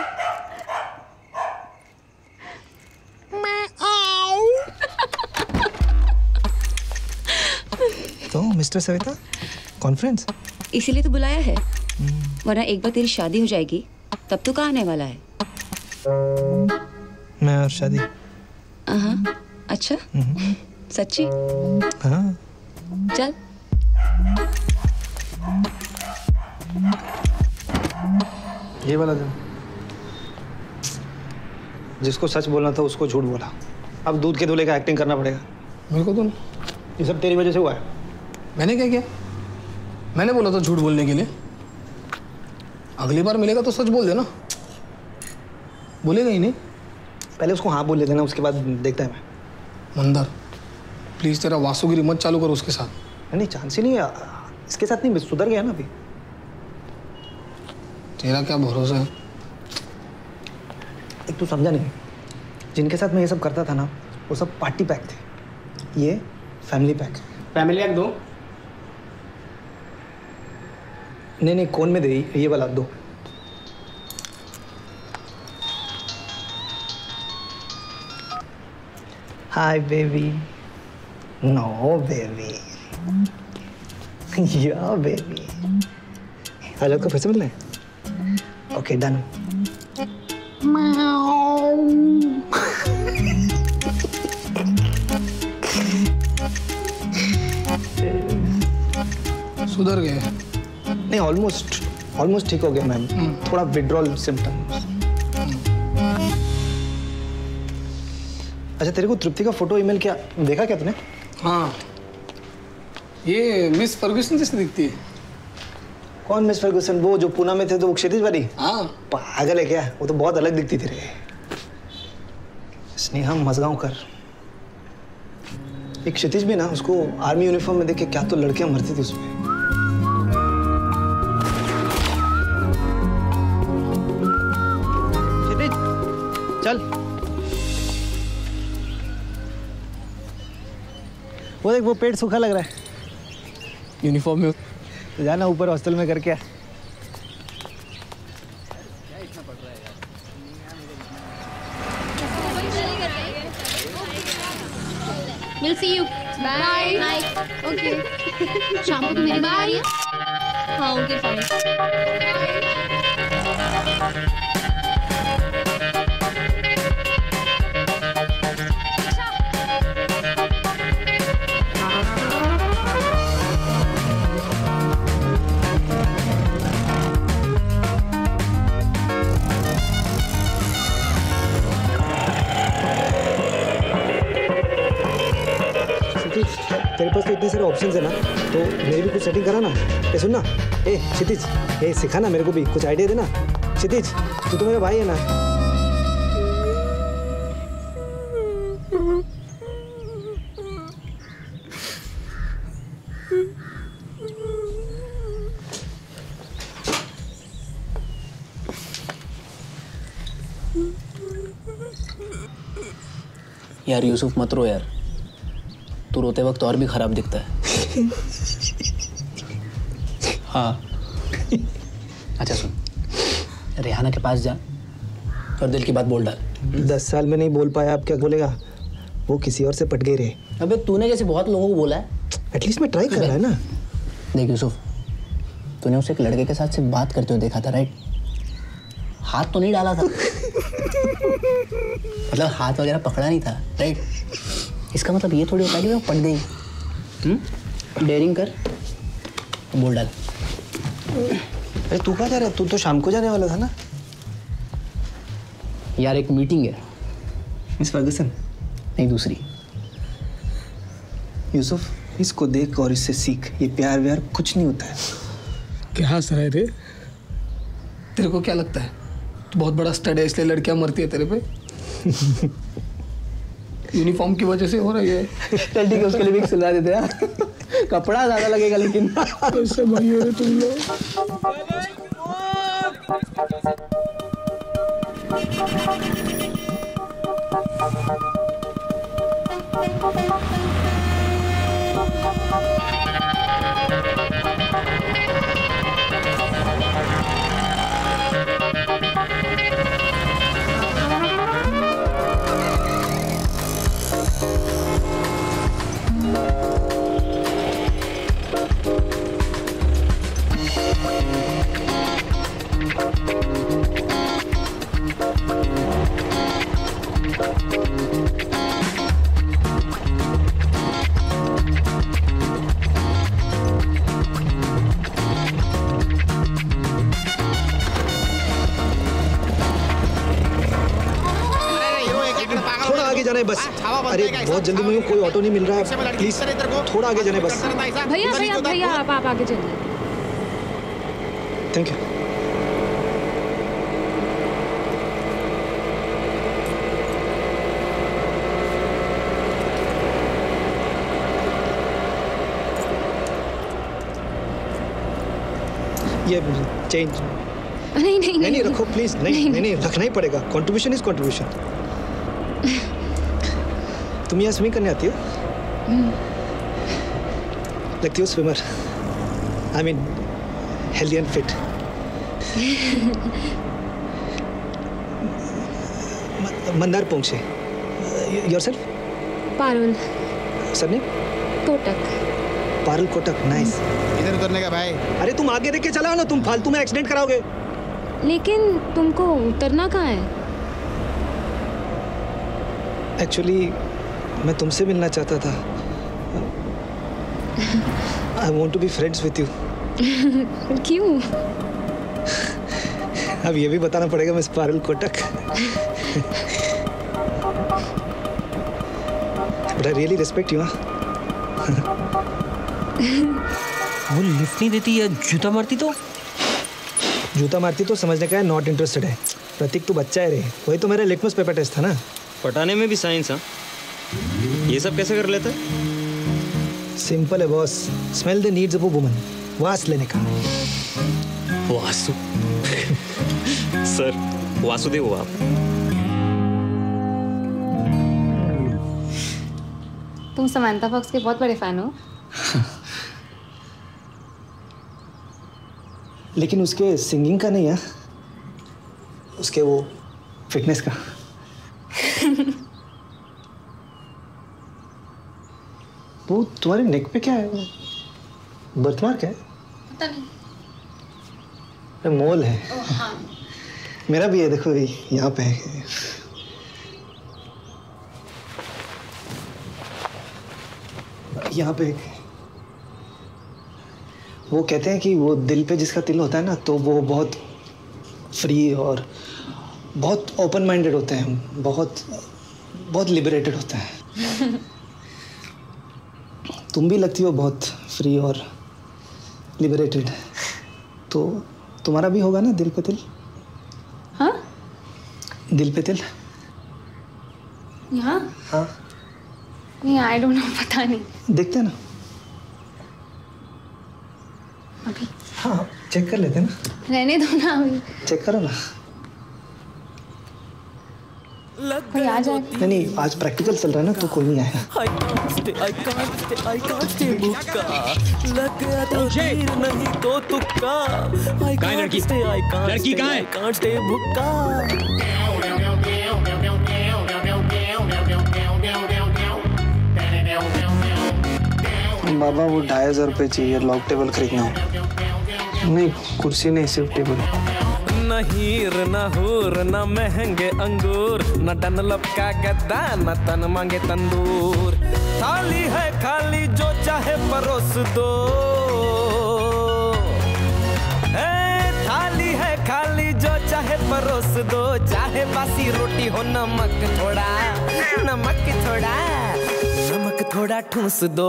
म्याऊ। तो मिस्टर श्वेता कॉन्फ्रेंस इसीलिए तो बुलाया है वरना एक बार तेरी शादी हो जाएगी तब तो कहाँ आने वाला है? मैं और शादी। हाँ अच्छा सच्ची? हाँ चल ये वाला दिन जिसको सच बोलना था उसको झूठ बोला। अब दूध के दूल्हे का एक्टिंग करना पड़ेगा मेरे को। तुम ये सब तेरी वजह से हुआ है। मैंने क्या किया? मैंने बोला था झूठ बोलने के लिए। अगली बार मिलेगा तो सच बोल देना। बोलेगा ही नहीं। पहले उसको हाँ बोल लेते ना उसके बाद देखता है। मैं मंदर प्लीज तेरा वासुगिरी मत चालू करो उसके साथ। नहीं चांस ही नहीं है इसके साथ। नहीं सुधर गया ना अभी। तेरा क्या भरोसा है? एक तो समझा नहीं जिनके साथ मैं ये सब करता था ना वो सब पार्टी पैक थे। ये फैमिली पैक। फैमिली पैक दो। नहीं नहीं कौन में दे ये वाला दो। Hi baby. No baby. Yeah baby. Hello को फिर से मिलना है। Okay done. सुधर गए? नहीं ऑलमोस्ट ऑलमोस्ट ठीक हो गया मैम। थोड़ा विड्रॉल सिम्टम। अच्छा तेरे को तृप्ति का फोटो ईमेल क्या देखा क्या तूने? हाँ ये मिस फर्ग्यूसन जैसे दिखती है। कौन मिस फर्ग्यूसन? वो जो पुणे में थे तो वो क्षितिज वाली। हाँ पागल है क्या? वो तो बहुत अलग दिखती थी रे। स्नेहा मजगांवकर एक क्षितिज भी ना उसको आर्मी यूनिफॉर्म में देख के क्या तो लड़कियां मरती थी उसमें। वो देख वो पेट सूखा लग रहा है यूनिफॉर्म में। तो जाना ऊपर हॉस्टल में करके आ। We'll see you. Bye. Bye. Okay. शाम को मेरे घर आ रही है? हाँ, okay fine. तेरे पास तो इतने सारे ऑप्शंस है ना, तो मेरे भी कुछ सेटिंग करा ना। ए सुन ना, ए क्षितिज, ए सिखा ना मेरे को भी, कुछ आइडिया दे ना। क्षितिज तू तो मेरा भाई है ना। यार यूसुफ मत रो यार, तू रोते वक्त और भी खराब दिखता है। हाँ अच्छा सुन, रेहाना के पास जा और दिल की बात बोल डाल। 10 साल में नहीं बोल पाया, आप क्या बोलेगा? वो किसी और से पट गई रहे। अबे तूने जैसे बहुत लोगों को बोला है। एटलीस्ट मैं ट्राई कर रहा है ना। देख यूसुफ, तूने उसे एक लड़के के साथ से बात करते हुए देखा था राइट? हाथ तो नहीं डाला था मतलब हाथ वगैरह पकड़ा नहीं था राइट? इसका मतलब ये थोड़ी होता है कि वो पढ़ गई। डेयरिंग कर, बोल डाल। अरे तू कहाँ जा रहा है? तू तो शाम को जाने वाला था ना। यार एक मीटिंग है। Miss Ferguson? नहीं दूसरी। यूसुफ इसको देख और इससे सीख, ये प्यार व्यार कुछ नहीं होता है। क्या सर है रे? तेरे को क्या लगता है तू बहुत बड़ा स्टड है इसलिए लड़कियाँ मरती है तेरे पे? यूनिफॉर्म की वजह से हो रही है। चल ठीक है, उसके लिए भी सिला देते हैं। कपड़ा ज्यादा लगेगा लेकिन। कैसे भाई हो रहे तुम लोग? जाने बस। अरे बहुत जल्दी मुझे कोई ऑटो नहीं मिल रहा है, प्लीज थोड़ा आगे जाने बस। भैया भैया भैया आप आगे चलिए। Thank you. ये चेंज नहीं नहीं नहीं रखो प्लीज। नहीं नहीं रखना ही पड़ेगा, कंट्रीब्यूशन इज कंट्रीब्यूशन। तुम यहाँ स्विमिंग करने आती हो? लगती हो swimmer. I mean healthy and fit. Mandar Ponkshe. Yourself? Parul. Surname? Kotak. Parul Kotak, nice. इधर उतरने का भाई। अरे तुम आगे देख के चलाओ ना, तुम फालतू में एक्सीडेंट कराओगे। लेकिन तुमको उतरना कहाँ है? एक्चुअली मैं तुमसे मिलना चाहता था। I want to be friends with you. क्यों? अब ये भी बताना पड़ेगा Miss Parul Kotak. But I really respect you. वो लिफ्ट नहीं देती है, जूता मारती तो? जूता मारती तो समझने का है नॉट इंटरेस्टेड है। प्रतीक तू बच्चा है रे, वही तो मेरा लिटमस पेपर टेस्ट था ना। पटाने में भी साइंस? हाँ ये सब कैसे कर लेता है? सिंपल है boss, smell the needs of a woman, वास लेने का। वासु सर वासुदेव हो आप। तुम समंथा फॉक्स के बहुत बड़े फैन हो। लेकिन उसके सिंगिंग का नहीं है, उसके वो फिटनेस का। वो तुम्हारे नेक पे क्या है? बर्थमार्क है? पता नहीं। ये मोल है। ओह हाँ। मेरा भी है, देखो यहाँ पे है। यहाँ पे वो कहते हैं कि वो दिल पे जिसका तिल होता है ना, तो वो बहुत फ्री और बहुत ओपन माइंडेड होते हैं, बहुत लिबरेटेड होता है। तुम भी लगती हो बहुत फ्री और लिबरेटेड, तो तुम्हारा भी होगा ना दिल पे तिल? हाँ, दिल पे तिल यहाँ? हाँ नहीं, आई डोंट नो, पता नहीं। देखते ना अभी? हाँ चेक कर लेते ना। रहने दो ना, अभी चेक करो ना। कोई आ जाएगा? नहीं नहीं, आज प्रैक्टिकल चल रहा है ना, तो कोई नहीं आएगा। लड़की कहाँ है? बाबा वो 2,500 रुपये चाहिए, लॉक टेबल खरीदना है। नहीं कुर्सी नहीं, सिर्फ टेबल। न हीर न हूर न महंगे अंगूर, न डनलप का गद्दा न तन मांगे तंदूर, थाली है खाली जो चाहे परोस दो, थाली है खाली जो चाहे परोस दो, चाहे बासी रोटी हो, नमक थोड़ा नमक थोड़ा नमक थोड़ा ठूस दो।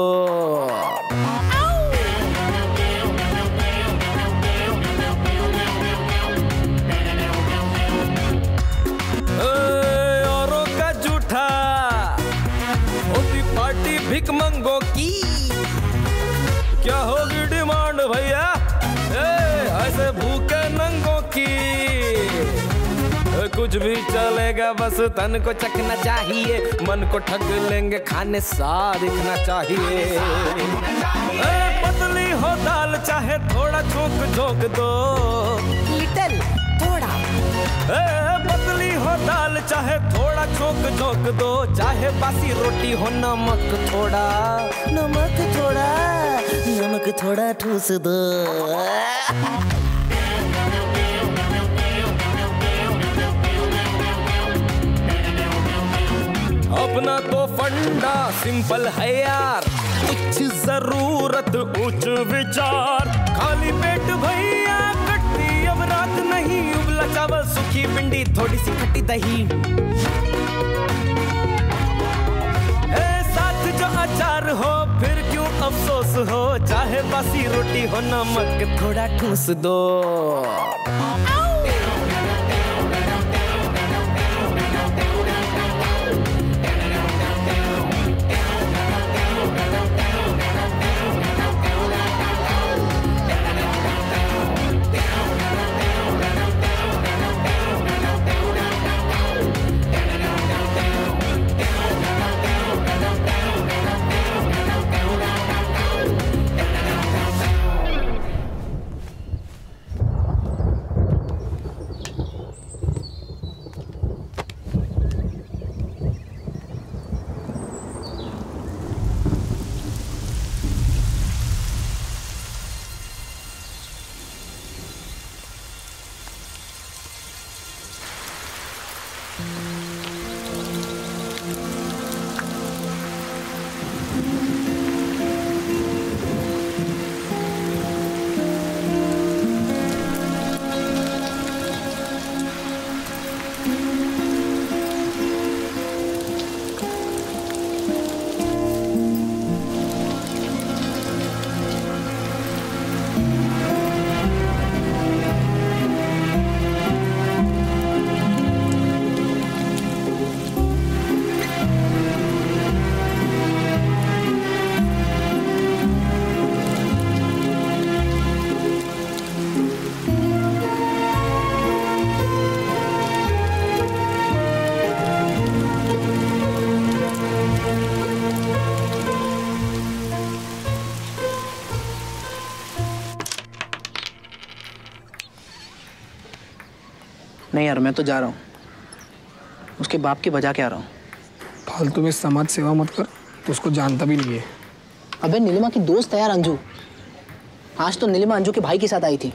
औरों का झूठा होती पार्टी भिक मंगों की, क्या होगी डिमांड भैया ऐसे भूखे नंगों की। कुछ भी चलेगा बस तन को चखना चाहिए, मन को ठग लेंगे खाने सा दिखना चाहिए। पतली हो दाल चाहे थोड़ा झोंक झोंक दो लिटिल थोड़ा, पतली हो दाल चाहे थोड़ा झोंक झोंक दो, चाहे बासी रोटी हो, नमक थोड़ा नमक थोड़ा नमक थोड़ा ठूस दो। अपना तो फंडा सिंपल है यार, कुछ जरूरत उच्च विचार, खाली पेट भैया कटती अब रात नहीं, उबला चावल सूखी भिंडी थोड़ी सी खट्टी दही, साथ जो अचार हो फिर क्यों अफसोस हो, चाहे बासी रोटी हो, नमक थोड़ा ठूस दो। नहीं यार, मैं तो जा रहा हूँ, उसके बाप की बजा के आ रहा हूँ। फालतू में समाज सेवा मत कर, तो उसको जानता भी नहीं है। अबे नीलिमा की दोस्त है यार अंजू, आज तो नीलिमा अंजू के भाई के साथ आई थी,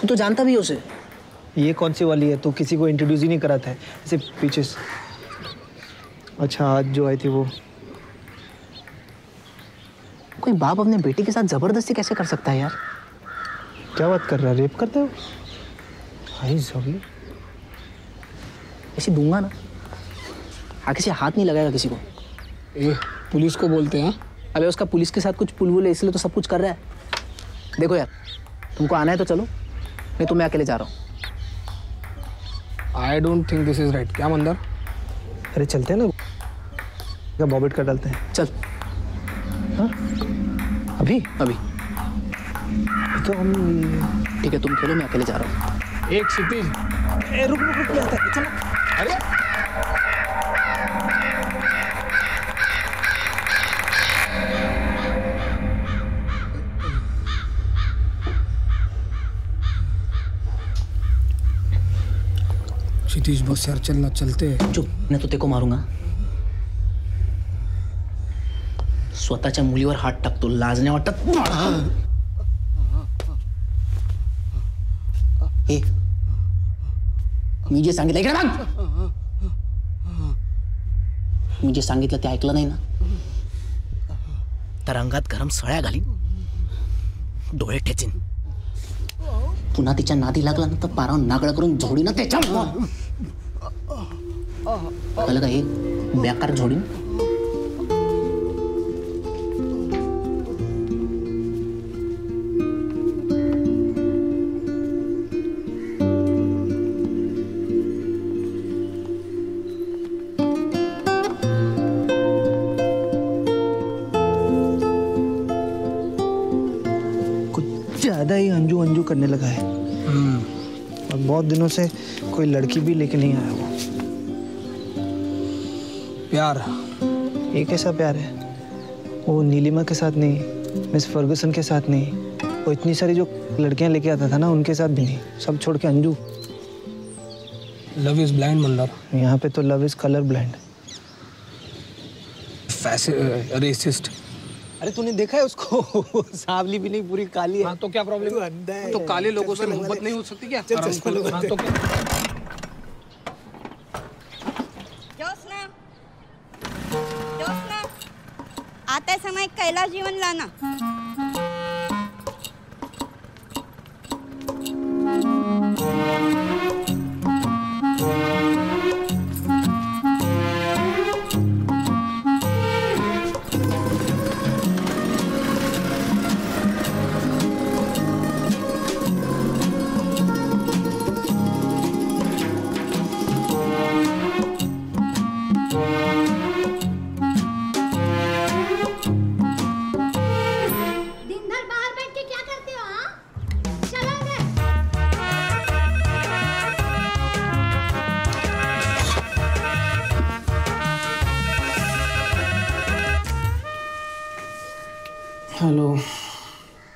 तू तो जानता भी है उसे। ये कौन सी वाली है, तू किसी को इंट्रोड्यूस ही नहीं कराता है ऐसे पीछे। अच्छा आज जो आई थी वो। कोई बाप अपने बेटी के साथ जबरदस्ती कैसे कर सकता है यार? क्या बात कर रहा है, रेप करते हो? हाय जबली, ऐसे दूंगा ना, आगे से हाथ नहीं लगाएगा किसी को। ए पुलिस को बोलते हैं। अबे उसका पुलिस के साथ कुछ पुलबुल है, इसलिए तो सब कुछ कर रहा है। देखो यार, तुमको आना है तो चलो, नहीं तो मैं अकेले जा रहा हूँ। I don't think this is right. क्या मंदर? अरे चलते हैं ना, क्या बॉबिट कर डालते हैं। चल। हाँ अभी अभी तो हम, ठीक है तुम खेलो, मैं अकेले जा रहा हूँ। एक क्षितिज, ए रुक रुक रुक, चलो। अरे क्षितिज बस यार, चलना चलते। चुप, मैं तो तेरे को मारूंगा। स्वतःच्या मुलीवर हात टाकतो, लाज नाही वाटत? ए मी जे सांगितलं ऐकलं ना, मी जे सांगितलं ते ऐकलं नाही ना तर अंगात गरम सळ्या घालीन, डोळे ठेचीन, पुन्हा तिच्या नादी लागला ना तर पाराव नागळा करून झोडीन त्याच्या, कळलं का? हे बेकार झोडीन। करने लगा है और बहुत दिनों से कोई लड़की भी लेके नहीं आया। वो प्यार, ये कैसा प्यार है? वो नीलिमा के साथ नहीं, मिस फर्गुसन के साथ नहीं, वो इतनी सारी जो लड़कियां लेके आता था ना उनके साथ भी नहीं, सब छोड़ के Anju. Love is blind Mandar, यहाँ पे तो love is colour blind. Racist. अरे तूने देखा है उसको? सांवली भी नहीं, पूरी काली है। हाँ तो क्या प्रॉब्लम है? अंधा है तो काले लोगों से मोहब्बत नहीं हो सकती क्या? हाँ तो जोसना आते समय कैलाश जीवन लाना। हेलो,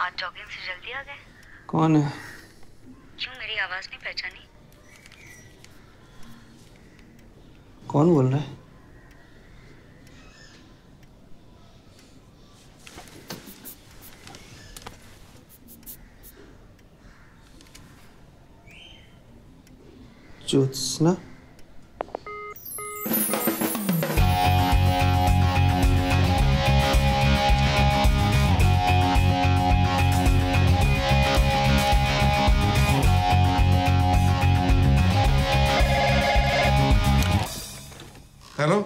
आज जॉगिंग से जल्दी आ गए? कौन है? क्यों मेरी आवाज नहीं पहचानी? कौन बोल रहा है? ज्योत्सना? हॅलो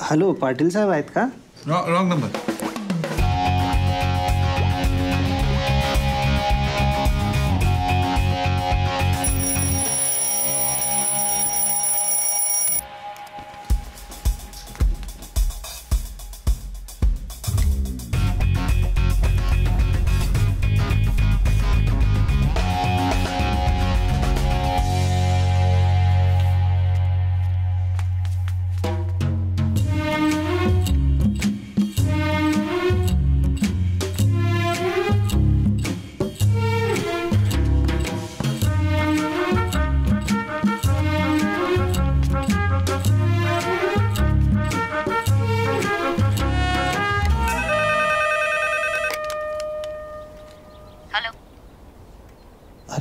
हॅलो, पाटील साहेब आहेत का? Wrong number.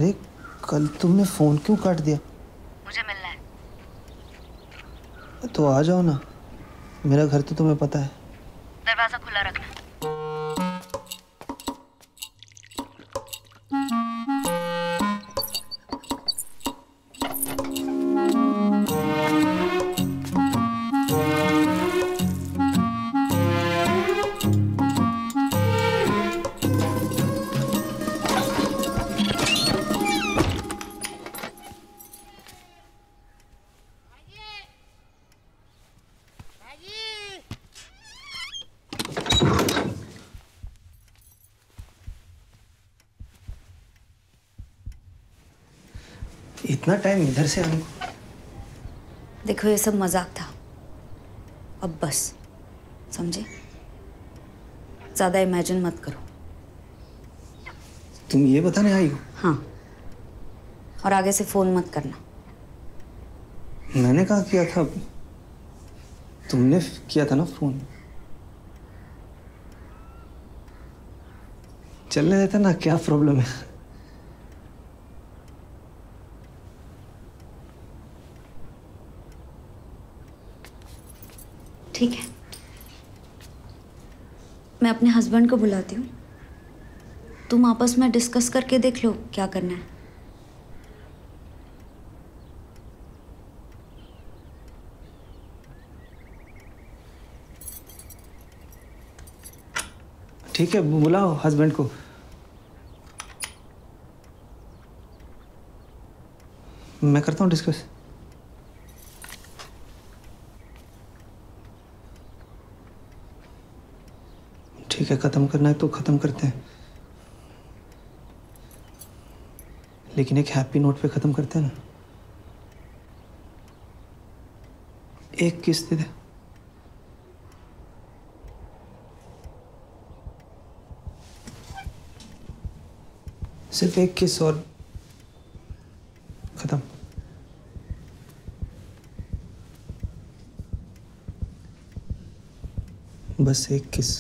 अरे कल तुमने फोन क्यों काट दिया? मुझे मिलना है। तो आ जाओ ना, मेरा घर तो तुम्हें पता है। दरवाजा खुला रखना। इतना टाइम इधर से आने को। देखो ये सब मजाक था, अब बस समझे, ज्यादा इमेजिन मत करो। तुम ये बताने आई हो? हाँ, और आगे से फोन मत करना। मैंने कहा किया था, तुमने किया था ना फोन। चलने देता ना, क्या प्रॉब्लम है? ठीक है, मैं अपने हस्बैंड को बुलाती हूँ, तुम आपस में डिस्कस करके देख लो क्या करना है। ठीक है, बुलाओ हस्बैंड को। मैं करता हूँ डिस्कस। ठीक है, खत्म करना है तो खत्म करते हैं, लेकिन एक हैप्पी नोट पे खत्म करते हैं ना। एक किस दे दे। सिर्फ एक किस और खत्म। बस एक किस।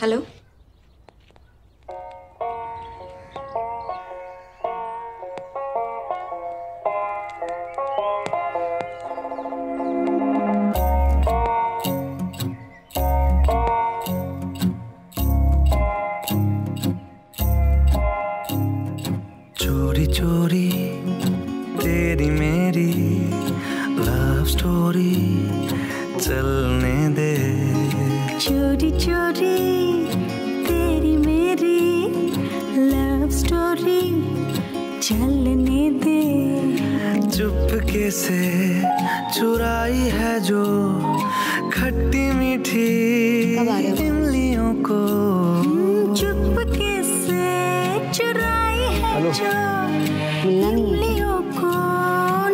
हेलो, चोरी चोरी तेरी मेरी लव स्टोरी चलने दे। चोरी चोरी तेरी मेरी लव स्टोरी चलने दे। चुपके से चुराई है जो खट्टी मीठी इमलियों को। चुपके से चुराई है जो इमलियों को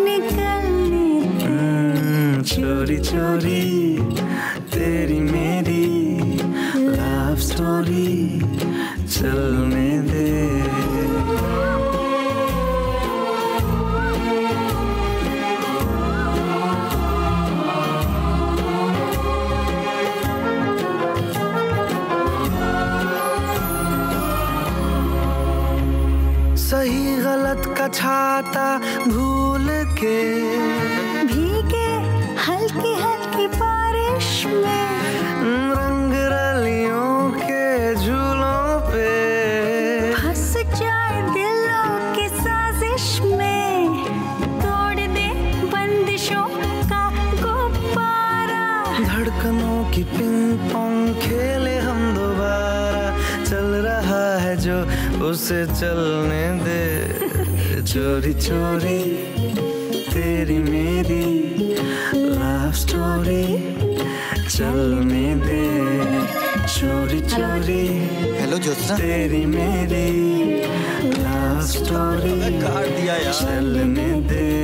निकलने दे। चोरी चोरी तेरी मेरी लव स्टोरी चलने दे। सही गलत का छाता भूल के भीगे हल्की हल्की बारिश में। रंग रलियों के झूलों पे फंस जाए दिलों की साजिश में। तोड़ दे बंदिशों का गुब्बारा। धड़कनों की पिंग पोंग खेले हम दोबारा। चल रहा है जो उसे चलने दे। चोरी चोरी तेरी मेरी लव स्टोरी चलने दे। चोरी चोरी हेलो ज्योत्सना तेरी मेरी लव स्टोरी चलने दे।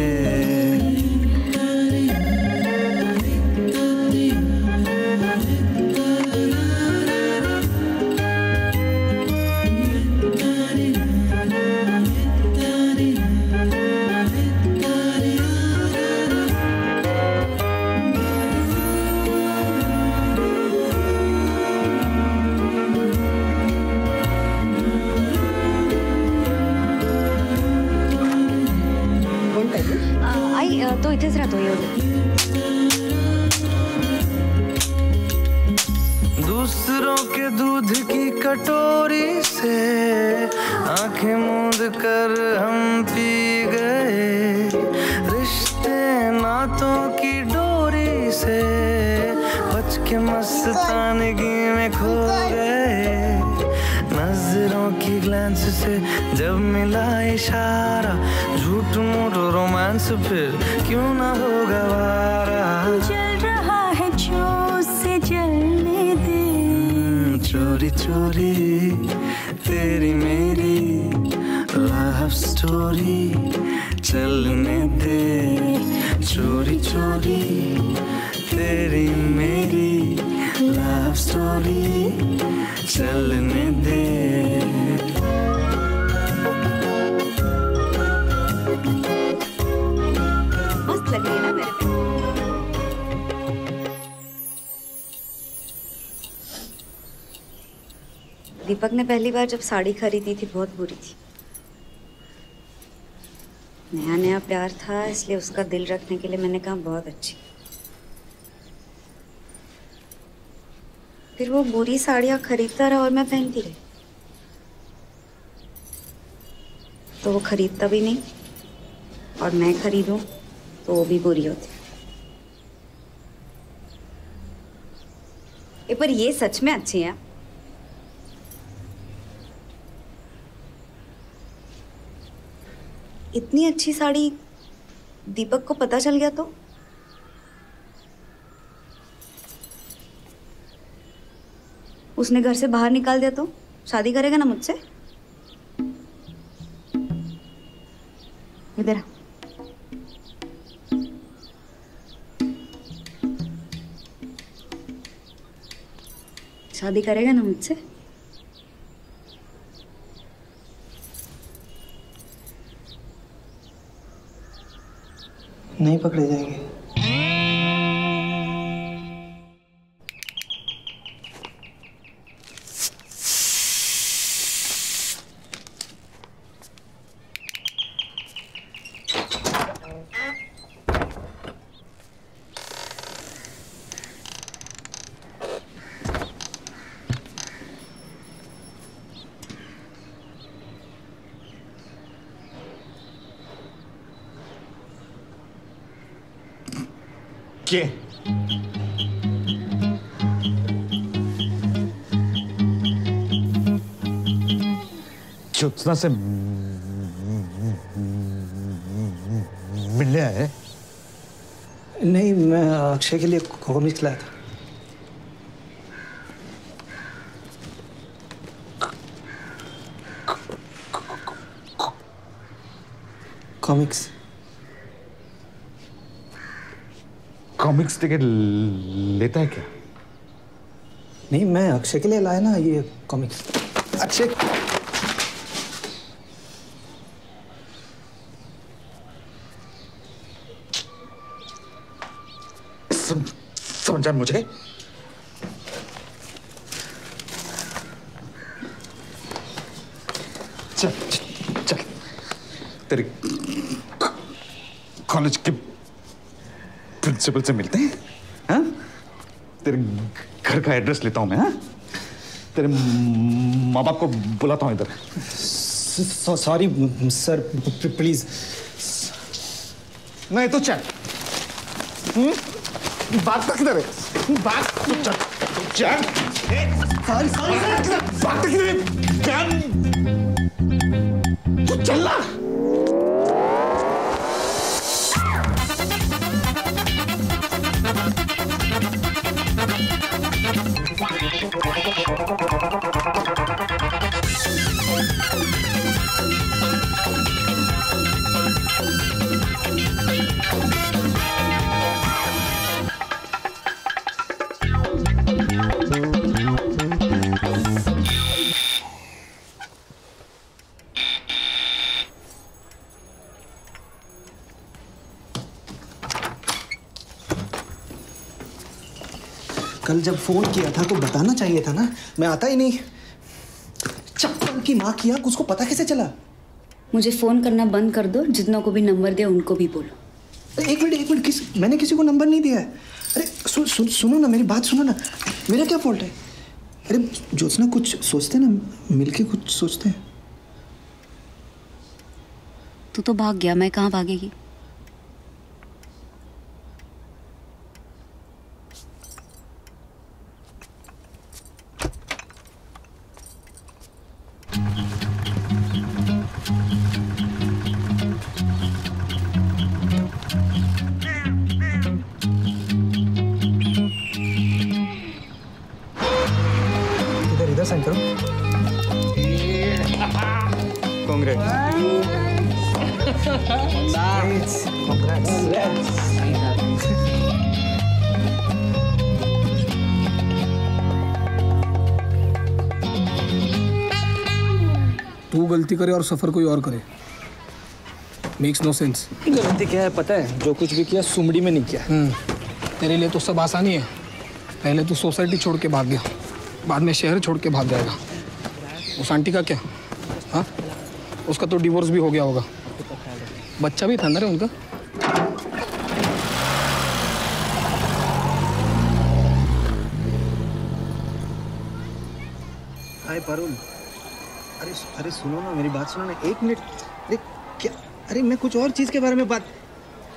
I तो इथेच राहतो येऊन. दूसरों के दूध की कटोरी से आंखें मूंद कर हम पी गए. रिश्ते नातों की डोरी से बच के मस्तानगी में खो गए. नजरों की ग्लैंस से जब मिला इशारा झूठ मूठ रोमांस फिर क्यों ना होगा वारा. जल रहा है जो से जलने दे. चोरी चोरी तेरी मेरी लव स्टोरी चलने दे. चोरी चोरी तेरी मेरी लव स्टोरी चलने दे. मस्त लग रही है ना मेरे पे. दीपक ने पहली बार जब साड़ी खरीदी थी बहुत बुरी थी. नया नया प्यार था इसलिए उसका दिल रखने के लिए मैंने कहा बहुत अच्छी. फिर वो बुरी साड़ियाँ खरीदता रहा और मैं पहनती रही. तो वो खरीदता भी नहीं और मैं खरीदूं तो वो भी बुरी होती. पर ये सच में अच्छी है. इतनी अच्छी साड़ी दीपक को पता चल गया तो उसने घर से बाहर निकाल दिया तो शादी करेगा ना मुझसे. इधर शादी करेगा ना मुझसे. नहीं पकड़े जाएंगे. क्या? चुतना से मिलने आए? नहीं, मैं अक्षय के लिए कॉमिक्स लाया था. कॉमिक्स कॉमिक्स टिकट लेता है क्या? नहीं, मैं अक्षय के लिए लाया ना ये कॉमिक्स. अक्षय समझा मुझे. चल चल तेरे कॉलेज के प्रिंसिपल से मिलते हैं. हाँ, तेरे घर का एड्रेस लेता हूँ मैं. हाँ, तेरे माँ बाप को बुलाता हूँ इधर. Sorry sir, please. नहीं तो चल. बात तक किधर है? बात चल चल. सॉरी सॉरी सर, बात तक किधर है? चल तू चलना. कल जब फोन किया था तो बताना चाहिए था ना. मैं आता ही नहीं. चप्पल की माँ किया उसको पता कैसे चला? मुझे फ़ोन करना बंद कर दो, जितना को भी नंबर दिया उनको भी बोलो। एक मिनट मैंने किसी को नंबर नहीं दिया है। अरे सुनो ना, मेरी बात सुनो ना, मेरा क्या फॉल्ट है? अरे ज्योत्सना कुछ सोचते ना, मिलके कुछ सोचते हैं। तू तो भाग गया, मैं कहाँ भागेगी? गलती करे और सफर कोई और करे, मेक्स नो सेंस। गलती क्या है पता है? जो कुछ भी किया सुमड़ी में नहीं किया। तेरे लिए तो सब आसानी है, पहले तो सोसाइटी छोड़ के भाग गया, बाद में शहर छोड़ के भाग जाएगा। उस आंटी का क्या? हाँ, उसका तो डिवोर्स भी हो गया होगा, बच्चा भी था ना रे उनका। हाय पारुल, अरे सुनो ना, मेरी बात सुनो ना। एक मिनट, अरे क्या? अरे मैं कुछ और चीज़ के बारे में बात।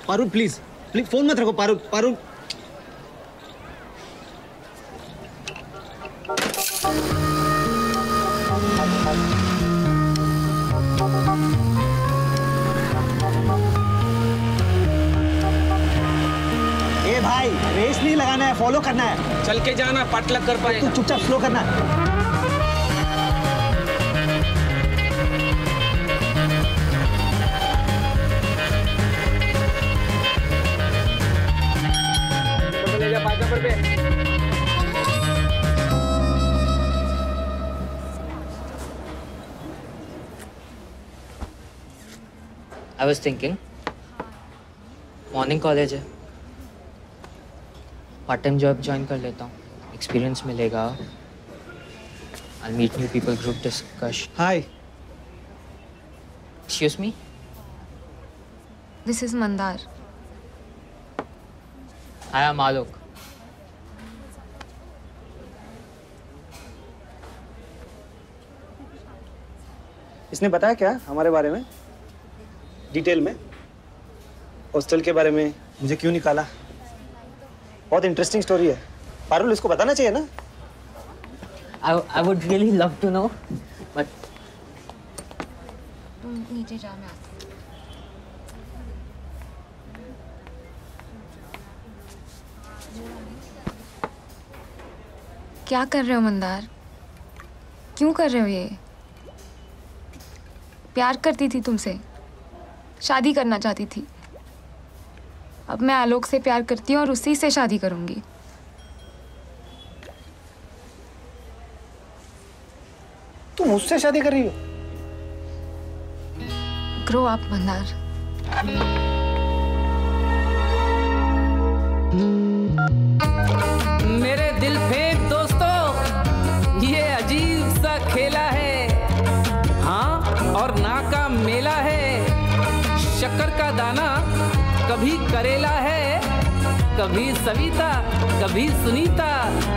पारुल प्लीज़ फ़ोन मत रखो। पारुल ए भाई, रेस नहीं लगाना है, फॉलो करना है। चल के जाना, पटलक कर पाए। तू चुपचाप स्लो करना है। I was thinking, morning college है, part time job join कर लेता हूँ, experience मिलेगा, I'll meet new people, group discussion. Hi. Excuse me. This is Mandar. I am Alok. इसने बताया क्या हमारे बारे में? डिटेल में हॉस्टल के बारे में, मुझे क्यों निकाला? बहुत इंटरेस्टिंग स्टोरी है पारुल, इसको बताना चाहिए ना। I would really love to know, but तुम नीचे जाओ, मैं आती हूँ। क्या कर रहे हो मंदार? क्यों कर रहे हो ये? प्यार करती थी तुमसे, शादी करना चाहती थी। अब मैं आलोक से प्यार करती हूँ और उसी से शादी करूँगी। तुम उससे शादी कर रही हो? Grow up Mandar. मेरे दिल पे दोस्तों, ये अजीब सा खेला है, हाँ और ना का मेला है। शक्कर का दाना कभी करेला है, कभी सविता, कभी सुनीता,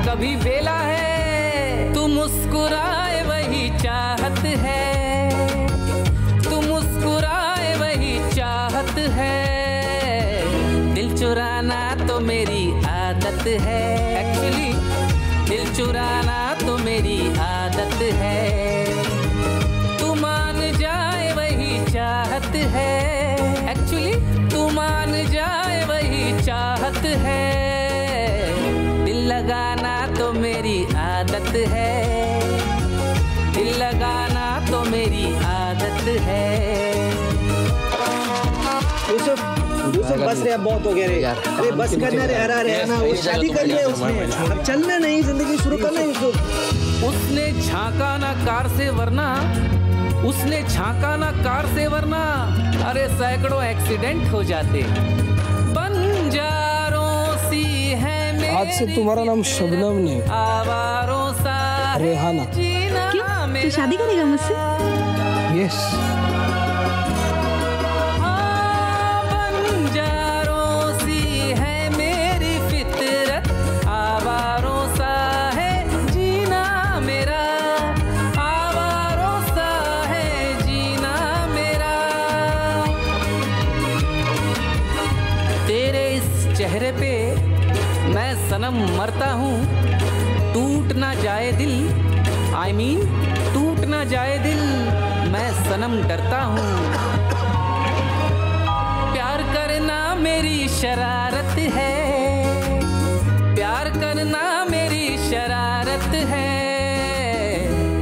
कभी बेला है। तू मुस्कुराए वही चाहत है, तू मुस्कुराए वही चाहत है। दिल चुराना तो मेरी आदत है, एक्चुअली दिल चुराना तो मेरी आदत है। तू मान जाए वही चाहत है, एक्चुअली तू मान जाए वही चाहत है। दिल लगाना तो मेरी आदत है, दिल लगाना तो मेरी आदत है। यूसुफ बस रे, अब बहुत हो गया रे। अरे बस करना रे, हरा रहना, वो शादी कर लिया उसने, अब चलना नहीं, जिंदगी शुरू करना यूसुफ। उसने झांका ना कार से वरना, उसने झांका ना कार से वरना, अरे सैकड़ों एक्सीडेंट हो जाते। बंजारों सी है मेरी, आज से तुम्हारा नाम शबनम नहीं, आवारों सा रेहाना। क्यों? तू शादी करेगा मुझसे? यस। चेहरे पे मैं सनम मरता हूँ, टूट ना जाए दिल, आई मीन टूट ना जाए दिल, मैं सनम डरता हूँ। प्यार करना मेरी शरारत है, प्यार करना मेरी शरारत है,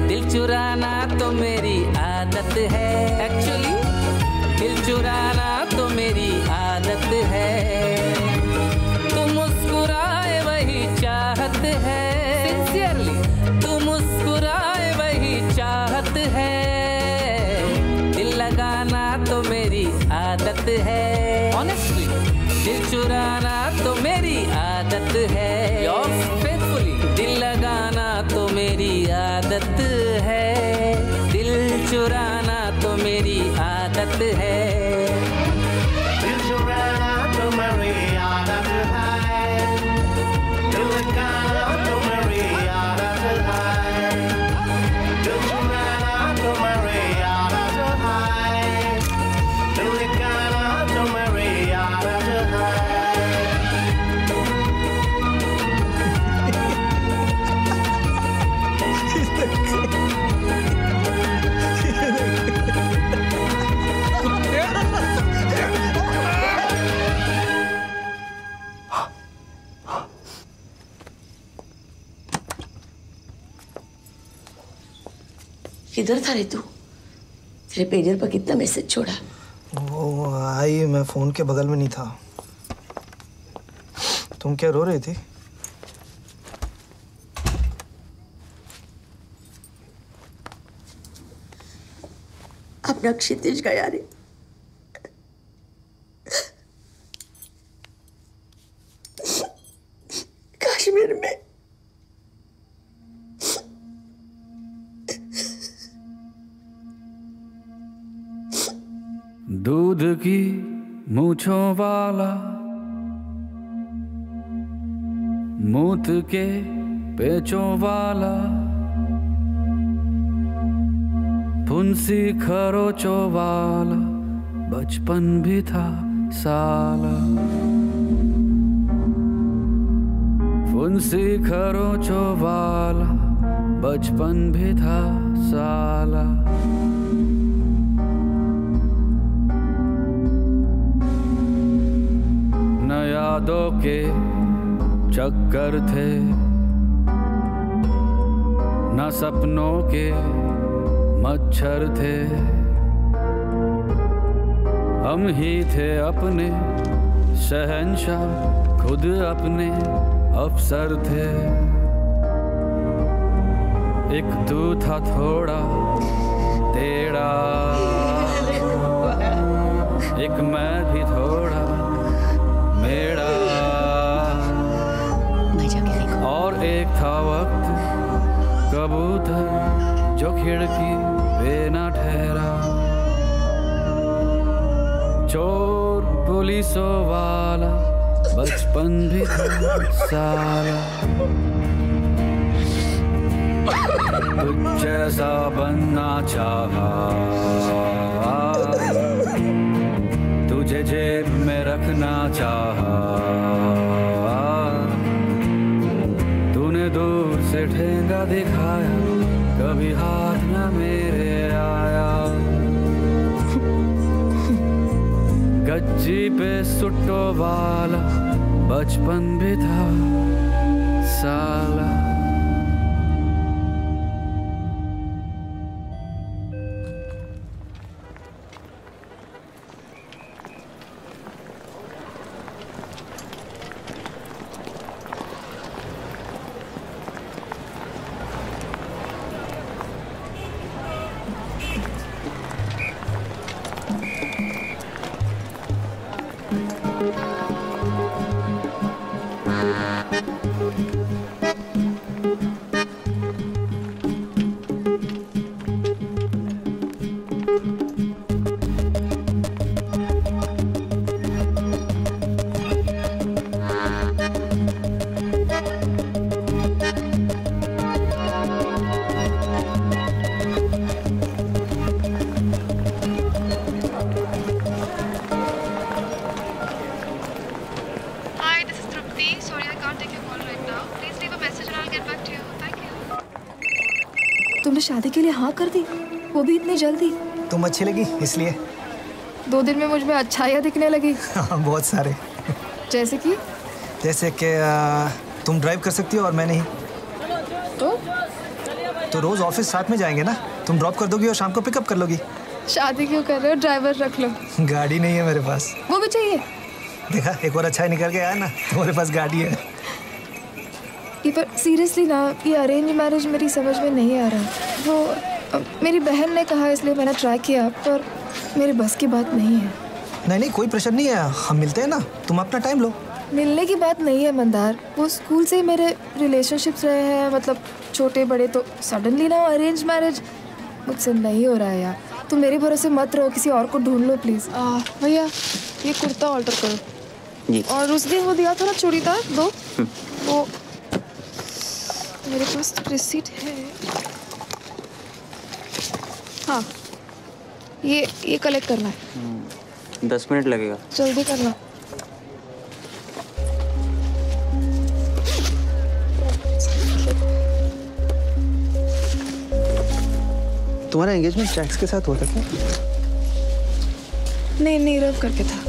दिल चुराना तो मेरी आदत है, एक्चुअली दिल चुराना तो मेरी आदत है, तुम मुस्कुराए वही चाहत है, सिंसियरली तुम मुस्कुराए वही चाहत है, दिल लगाना तो मेरी आदत है, ऑनेस्टली दिल चुराना तो मेरी आदत है, योर फेथफुली दिल लगाना तो मेरी आदत है, दिल चुराना तो मेरी आदत है, दिल चुराना तो मेरी आदत है, दिल लगाना तो मेरी आदत है, दिल चुराना तो मेरी आदत है, दिल लगाना तो मेरी आदत है। किधर था रे तू? तेरे पेजर पर कितना मैसेज छोड़ा? वो आई, मैं फोन के बगल में नहीं था। तुम क्या रो रही थी? अपना क्षितिज गया रे, कश्मीर में दूध की मूछों वाला, मूत के पेचों वाला, फुंसी खरोचों वाला, बचपन भी था साला, फुंसी खरोचों वाला, बचपन भी था साला, न यादों के चक्कर थे, न सपनों के मच्छर थे, हम ही थे अपने शहंशाह, खुद अपने अफसर थे, एक तू था थोड़ा टेढ़ा, एक मैं भी थोड़ा मेरा, और एक था वक्त कबूतर जो खिड़की पे ना ठहरा, चोर पुलिसों वाला, बचपन भी था सारा, तुझ जैसा बनना चाहा, तुझे जेब में रखना चाहा, तूने दूर से ठेंगा दिखाया, कभी हाथ न मेरे आया, गच्ची पे सुट्टो वाला, बचपन भी था साला। can't take your call right now. Please leave a message and I'll get back to you. Thank you. तुमने शादी के लिए हाँ कर दी, वो भी इतनी जल्दी. तुम अच्छी लगी इसलिए. दो दिन में मुझ में अच्छाइयाँ दिखने लगी. हाँ बहुत सारे. जैसे कि? जैसे कि तुम ड्राइव कर सकती हो और मैं नहीं. तो रोज ऑफिस साथ में जाएंगे ना. तुम ड्रॉप कर दोगी और शाम को पिकअप कर लोगी. शादी क्यों कर रहे हो, ड्राइवर रख लो. गाड़ी नहीं है मेरे पास. वो भी चाहिए. देखा एक बार अच्छा निकल के आया ना, तुम्हारे पास गाड़ी है. ये पर सीरियसली ना, ये अरेंज मैरिज मेरी समझ में नहीं आ रहा. वो मेरी बहन ने कहा इसलिए मैंने ट्राई किया, पर मेरे बस की बात नहीं है. नहीं नहीं कोई प्रेशर नहीं है, हम मिलते हैं ना, तुम अपना टाइम लो. मिलने की बात नहीं है मंदार, वो स्कूल से मेरे रिलेशनशिप्स रहे हैं, मतलब छोटे बड़े. तो सडनली ना अरेंज मैरिज मुझसे नहीं हो रहा है यार. तुम मेरे भरोसे मत रहो, किसी और को ढूंढ लो प्लीज़. भैया ये कुर्ता ऑर्डर करो जी. और उस दिन वो दिया था ना चूड़ीदार दो, वो मेरे पास रिसीट है. हाँ ये कलेक्ट करना है. 10 मिनट लगेगा, जल्दी करना. तुम्हारा एंगेजमेंट टैक्स के साथ होता था? नहीं नीरव करके था.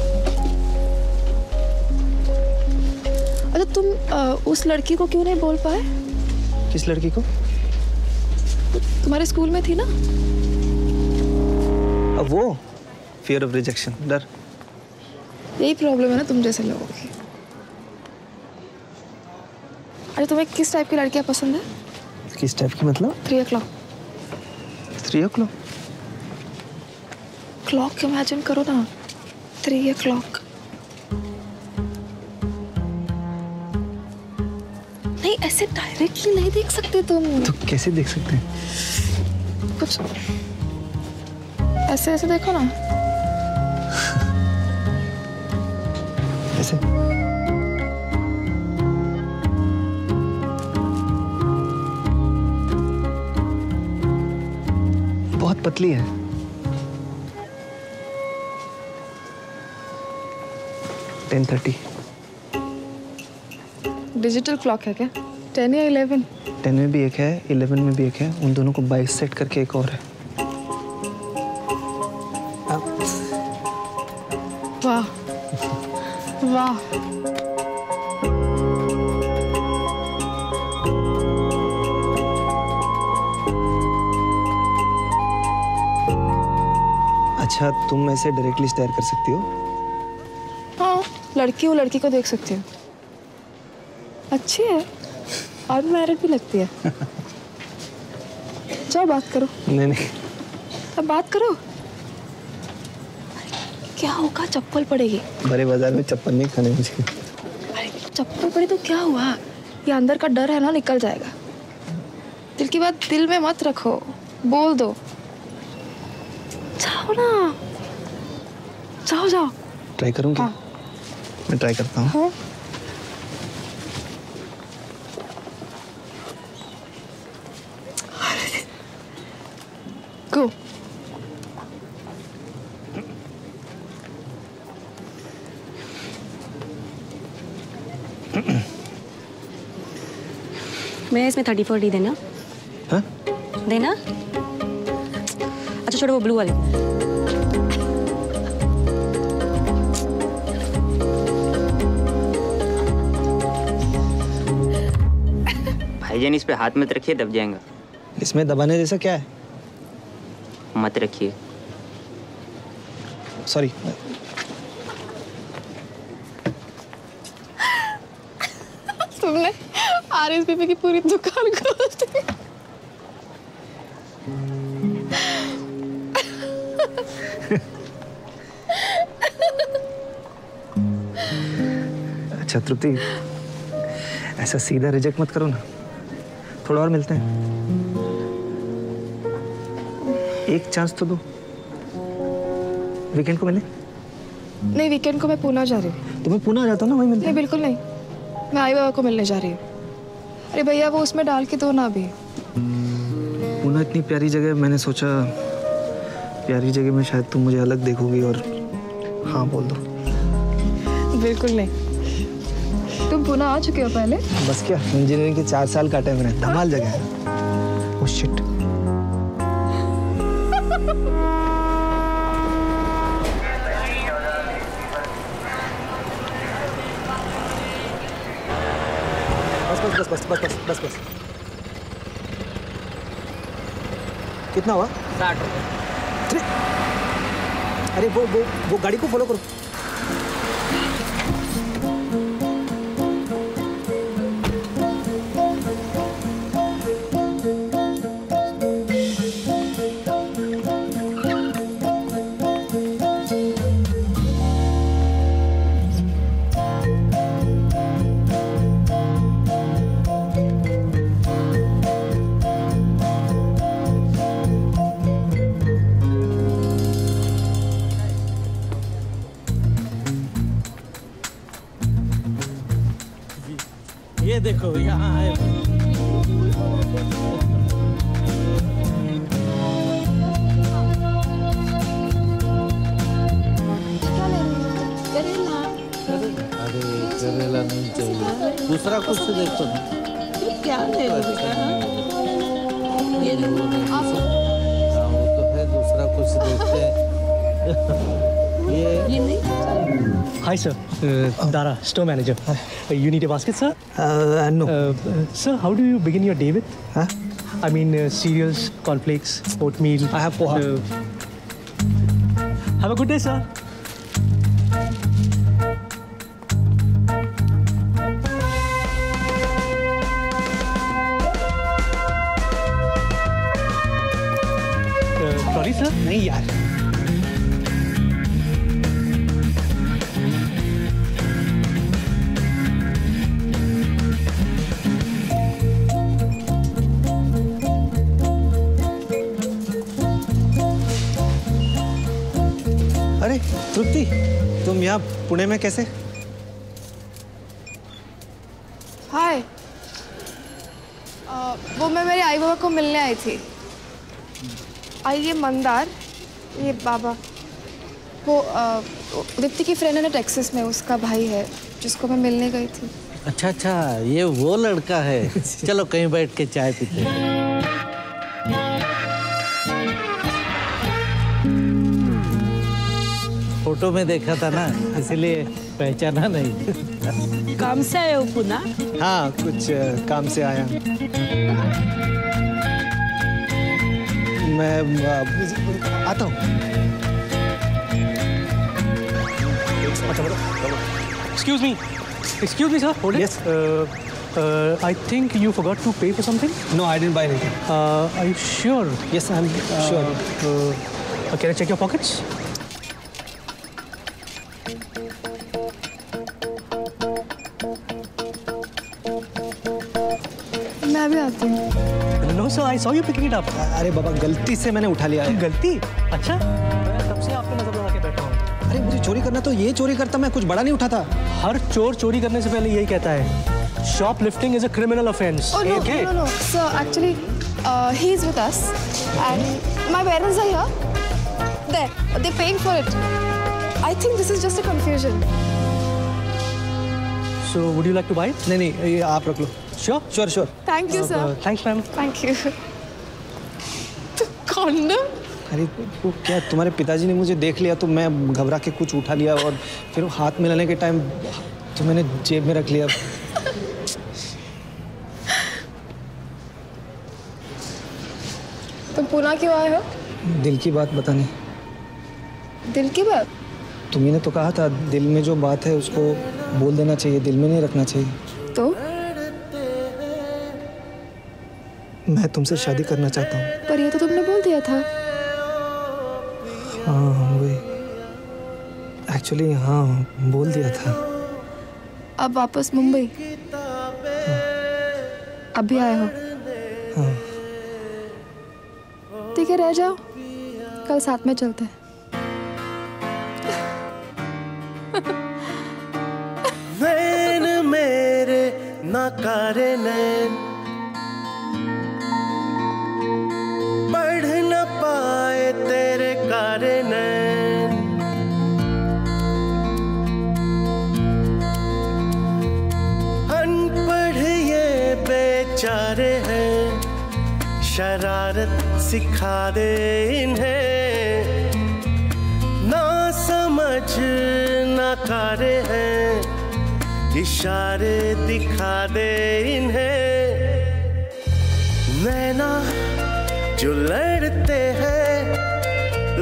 अच्छा तुम उस लड़की को क्यों नहीं बोल पाए? किस लड़की को? तुम्हारे स्कूल में थी ना. अब वो फियर ऑफ रिजेक्शन, डर. यही प्रॉब्लम है ना तुम जैसे लोगों की. अरे तुम्हें किस टाइप की लड़कियाँ पसंद है? किस टाइप की मतलब? 3 o'clock. क्लॉक इमेजिन करो ना, 3 o'clock. नहीं ऐसे डायरेक्टली नहीं देख सकते तुम. तो कैसे देख सकते हैं? कुछ ऐसे ऐसे देखो ना. ऐसे पतली है. डिजिटल क्लॉक है क्या? 10 या 11? 10 में भी एक है, 11 में भी एक है. उन दोनों को 22 सेट करके एक और है. वाह वाह. अच्छा तुम ऐसे डायरेक्टली स्टेयर कर सकती हो? हाँ लड़की हो, लड़की को देख सकती हो. अच्छी है, अनमैरिड भी लगती है. जाओ बात करो. नहीं नहीं अब बात करो. क्या होगा, चप्पल पड़ेगी. बड़े बाजार में चप्पल नहीं खाने मुझे. अरे चप्पल पड़ी तो क्या हुआ, ये अंदर का डर है ना, निकल जाएगा. दिल की बात दिल में मत रखो, बोल दो. जाओ ना, जाओ जाओ. ट्राई करूँगी. हाँ. मैं ट्राई करता हूँ. हाँ. गो. मैं इसमें 34D देना. हाँ? देना. छोड़ो वो ब्लू वाली. भाईजान इस पे हाथ मत रखिए, दब जाएगा. इसमें दबाने जैसा क्या है? मत रखिए. सॉरी. तुमने RSVP की पूरी दुकान खोल दी. अच्छा तृप्ति ऐसा सीधा रिजेक्ट मत करो ना, थोड़ा और मिलते हैं. एक चांस तो दो. वीकेंड को मिले? नहीं वीकेंड को मैं पुणे जा रही हूँ. तो मैं पुणे जाता हूँ ना, वहीं मिलते हैं. नहीं बिल्कुल नहीं, मैं आई बाबा को मिलने जा रही हूँ. अरे भैया वो उसमें डाल के दो ना. अभी पुणे इतनी प्यारी जगह है, मैंने सोचा प्यारी जगह में शायद तुम मुझे अलग देखोगी और हाँ बोल दो. बिल्कुल नहीं. तुम पुणे आ चुके हो पहले? बस क्या, इंजीनियरिंग के 4 साल काटे मैंने। धमाल जगह है। Oh shit. बस। कितना हुआ? 60। अरे वो गाड़ी को फॉलो करो। देखो यहाँ है। अरे करेला नहीं चाहिए, दूसरा कुछ देखो। क्या ले ये वो तो है, दूसरा कुछ देखते हैं। Hi sir, Dara, store manager. You need a basket, sir? No. Sir, how do you begin your day with? Huh? I mean, cereals, cornflakes, oatmeal. I have poha. Have a good day, sir. Sorry, sir. नहीं यार. तृप्ति, तुम यहाँ पुणे में कैसे? हाय, वो मैं मेरे आई बाबा को मिलने आई थी। आई ये मंदार, ये बाबा, वो तृप्ति की फ्रेंड है ना टेक्सास में, उसका भाई है, जिसको मैं मिलने गई थी। अच्छा, ये वो लड़का है। चलो कहीं बैठ के चाय पीते हैं। फोटो में देखा था ना, इसलिए पहचाना नहीं। काम से आए हो पुणे? हाँ, कुछ काम से आया। मैं आता हूँ। Excuse me, sir. Hold it. Yes. I think you forgot to pay for something. No, I didn't buy anything. Are you sure? Yes, I'm sure. Can I check your pockets? I saw you picking it up. अरे बाबा गलती से मैंने उठा लिया है। गलती? अच्छा? मैं तब से आपके नजर लगा के बैठा हूँ। अरे मुझे चोरी करना तो ये चोरी करता, मैं कुछ बड़ा नहीं उठाता। हर चोर चोरी करने से पहले यही कहता है। Shoplifting is a criminal offence. Oh no, no, no. Sir, actually, he is with us, and my parents are here. There, they're paying for it. I think this is just a confusion. So would you like to buy it? नहीं, ये आप रख लो। Sure. Thank you, sir. Thanks, ma'am. Thank you. तो condom? अरे वो क्या तुम्हारे पिताजी ने मुझे देख लिया तो मैं घबरा के कुछ उठा लिया और फिर वो हाथ में लाने के टाइम तो मैंने जेब में रख लिया। तुम पुणे क्यों आए हो? दिल की बात बताने। दिल की बात? तुम्हीं ने तो कहा था दिल में जो बात है उसको बोल देना चाहिए, दिल में नहीं रखना चाहिए। तो? मैं तुमसे शादी करना चाहता हूँ। पर ये तो तुमने बोल दिया था। हाँ, वही। Actually, हाँ, बोल दिया था। अब वापस मुंबई? हाँ। अब भी आए हो? हाँ। ठीक है, रह जाओ। कल साथ में चलते हैं। वैन मेरे नाकारे नैन तेरे कारण बेचारे हैं, शरारत सिखा दे इन्हें, ना समझ नाकारे हैं, इशारे दिखा दे इन्हें, नैना जो लड़ते हैं,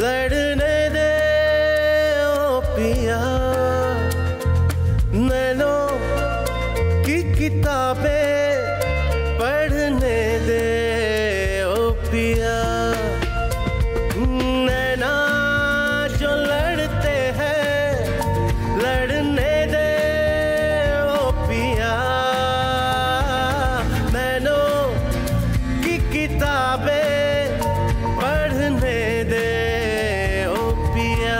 लड़ने दे ओ पिया, नैनो की किताबें पढ़ने दे ओ पिया, नैना जो लड़ते हैं लड़ने दे ओ पिया, नैनो की किताबें पढ़ने दे ओ पिया.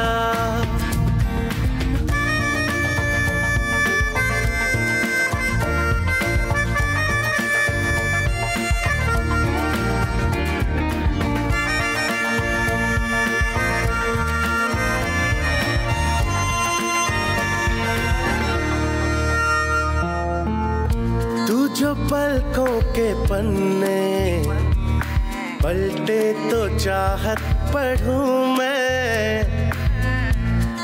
जो पलकों के पन्ने पलटे तो चाहत पढ़ूं मैं,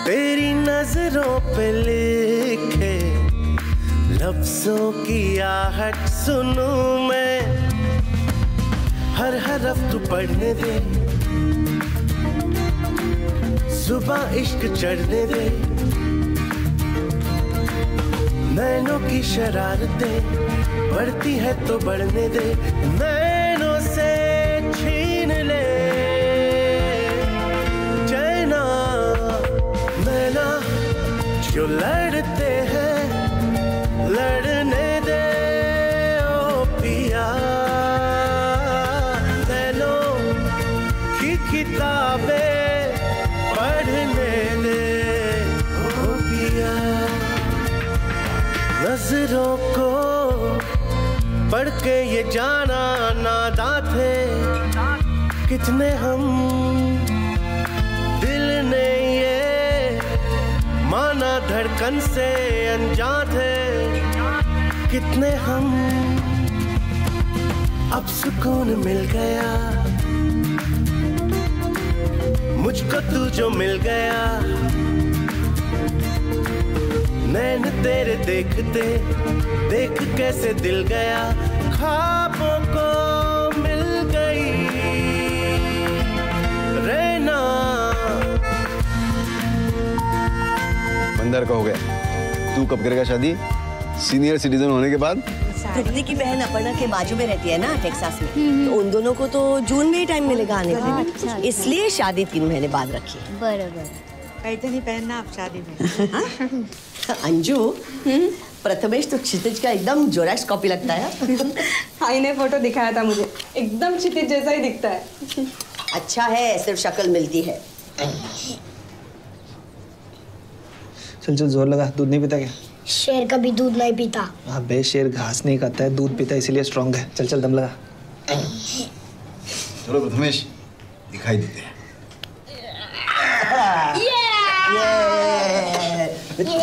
तेरी नजरों पे लिखे लफ्जों की आहट सुनूं मैं, हर हरफ तू पढ़ने दे, सुबह इश्क चढ़ने दे, नैनों की शरारतें बढ़ती है तो बढ़ने दे, नैनों से छीन ले चैना, नैना जो लड़ते हैं लड़ने दे ओ पिया, नैनों की किताबें पढ़ने दे ओ पिया, नजरों को पढ़ के ये जाना नादा थे कितने हम, दिल ने ये माना धड़कन से अनजान थे कितने हम, अब सुकून मिल गया मुझको तू जो मिल गया, नैन तेरे देखते देख कैसे दिल गया, ख्वाबों को मिल गई रहना. मंदर का हो गया, तू कब करेगा शादी? सीनियर सिटीजन होने के बाद. तृप्ति की बहन अपर्णा के बाजू में रहती है ना टेक्सास में, तो उन दोनों को तो जून में ही टाइम मिलेगा आने के लिए, इसलिए शादी 3 महीने बाद रखी है. बराबर. पैठणी पहनना आप शादी में. अंजू, प्रथमेश तो क्षितिज का एकदम जोरैक्स कॉपी लगता है. आई ने फोटो दिखाया था मुझे, एकदम क्षितिज जैसा ही दिखता है. अच्छा है सिर्फ शक्ल मिलती है. चल चल जोर लगा. दूध नहीं पीता क्या? शेर कभी दूध नहीं पीता. अबे शेर घास नहीं खाता है, दूध पीता है, इसीलिए स्ट्रांग है. चल चल दम लगा. चलो प्रथमेश दिखाई देते हैं.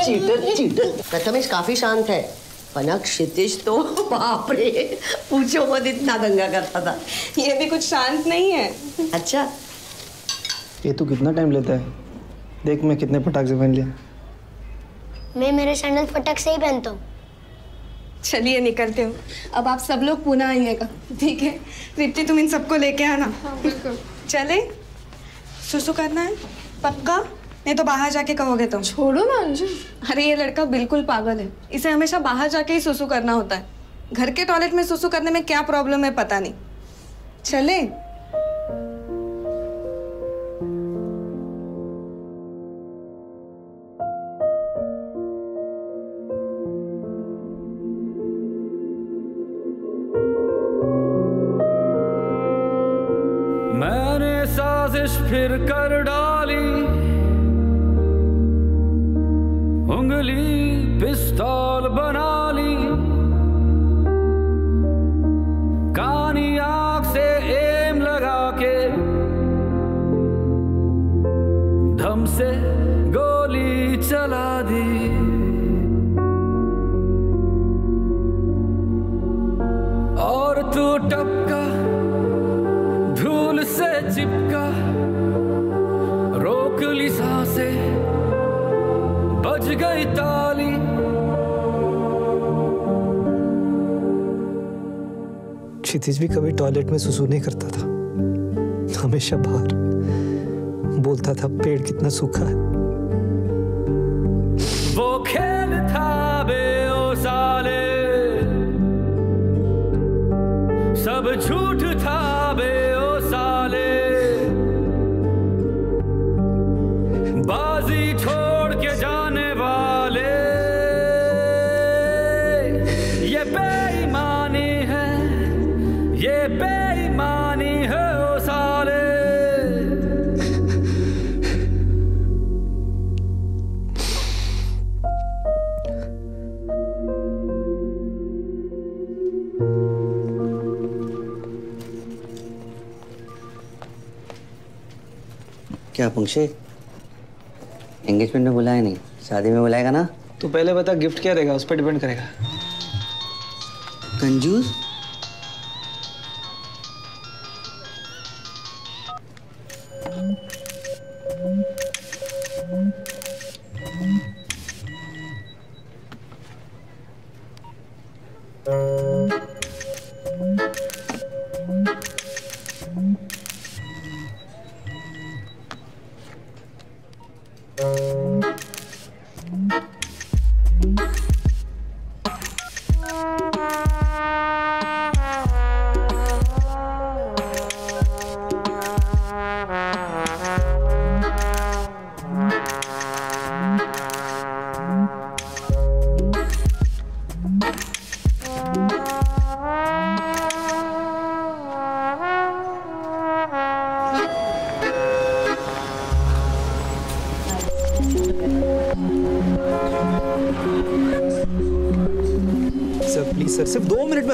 Cheater cheater. प्रथमेश काफी शांत है, वरना क्षितिज तो बाप रे पूछो मत, इतना दंगा करता था. ये भी कुछ शांत नहीं है. अच्छा ये तू कितना टाइम लेता है? देख मैं कितने पटाख से पहन लिया. मैं मेरे सैंडल पटाख से ही पहनता हूँ. चलिए निकलते हो अब आप सब लोग, पुणे आइएगा ठीक है? तृप्ति तुम इन सबको लेके आना. चले सुसु करना है पक्का, नहीं तो बाहर जाके कहोगे तुम. छोड़ो ना अंजू, अरे ये लड़का बिल्कुल पागल है, इसे हमेशा बाहर जाके ही सुसु करना होता है. घर के टॉयलेट में सुसु करने में क्या प्रॉब्लम है पता नहीं. चले मैंने साजिश फिर कर डाली, उंगली पिस्तौल बना ली, कानी आँख से एम लगा के धम से गोली चला दी. और टपका धूल से चिपका रोक ली सांसें बज गई ताली क्षितिज भी कभी टॉयलेट में सुसु नहीं करता था हमेशा बाहर बोलता था पेड़ कितना सूखा है वो खेल था बेओसाले सब झूठ था बेओसाले बाजी छोड़ के जाने वाले ये बेईमानी है ये बेईमानी है ओसाले क्या पंक्षे एंगेजमेंट में बुलाया नहीं शादी में बुलाएगा ना तू पहले बता गिफ्ट क्या रहेगा उस पर डिपेंड करेगा कंजूस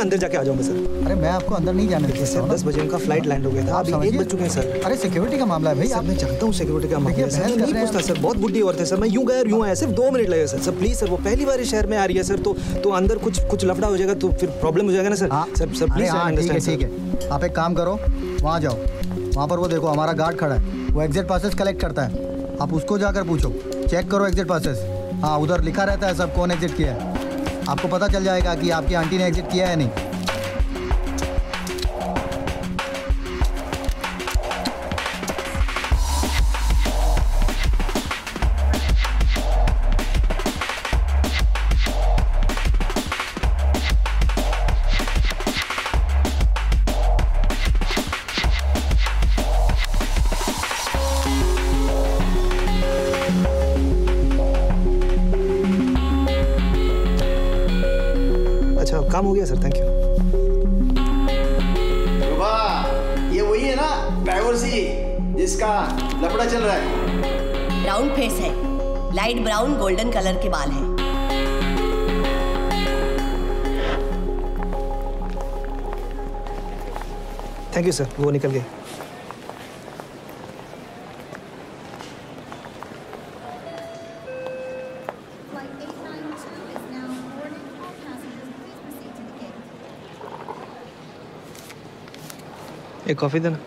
अंदर जाके आ जाऊंगा सर। अरे मैं आपको अंदर नहीं जाने देता सर। 10 बजे उनका फ्लाइट लैंड हो गया था। आप 1 बज चुके हैं सर। अरे सिक्योरिटी का मामला है भाई। सर मैं जानता हूँ सिक्योरिटी का मामला है सर। नहीं पूछता सर। बहुत बुढ़ी औरत है सर। मैं यूं गया और यूं आया सिर्फ 2 मिनट लगे सर। सर प्लीज सर वो पहली बार शहर में आ रही है सर तो अंदर कुछ लफड़ा हो जाएगा तो फिर प्रॉब्लम हो जाएगा ना सर। सर प्लीज ठीक है आप एक काम करो वहाँ जाओ वहाँ पर वो देखो हमारा गार्ड खड़ा है वो एग्जिट पासेस कलेक्ट करता है आप उसको जाकर पूछो चेक करो एग्जिट पासेस हाँ उधर लिखा रहता है सब कौन एग्जिट किया है आपको पता चल जाएगा कि आपकी आंटी ने एग्जिट किया है नहीं काम हो गया सर थैंक यू ये वही है ना ड्राइवर सी जिसका लफड़ा चल रहा है ब्राउन फेस है लाइट ब्राउन गोल्डन कलर के बाल है थैंक यू सर वो निकल गए एक कॉफी देना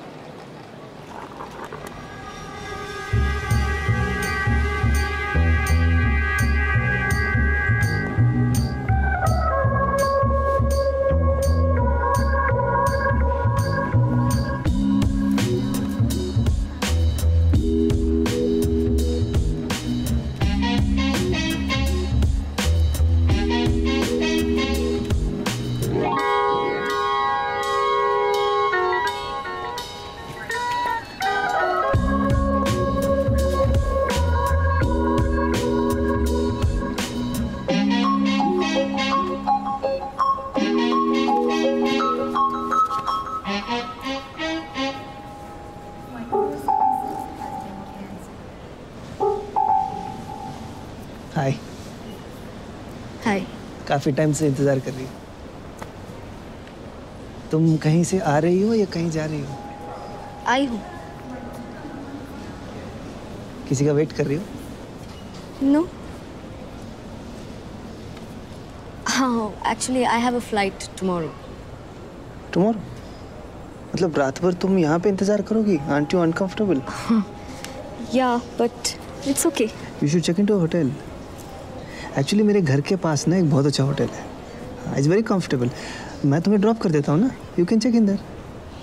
काफी टाइम से इंतजार कर रही हूँ। तुम कहीं से आ रही हो या कहीं जा रही हो? आई हूँ। किसी का वेट कर रही हो? No. हाँ, actually I have a flight tomorrow. Tomorrow? मतलब रात भर तुम यहाँ पे इंतजार करोगी? Aren't you uncomfortable? Yeah, but it's okay. You should check into a hotel. Actually मेरे घर के पास ना एक बहुत अच्छा होटल है. It's very comfortable. मैं तुम्हें ड्रॉप कर देता हूँ ना. You can check in there.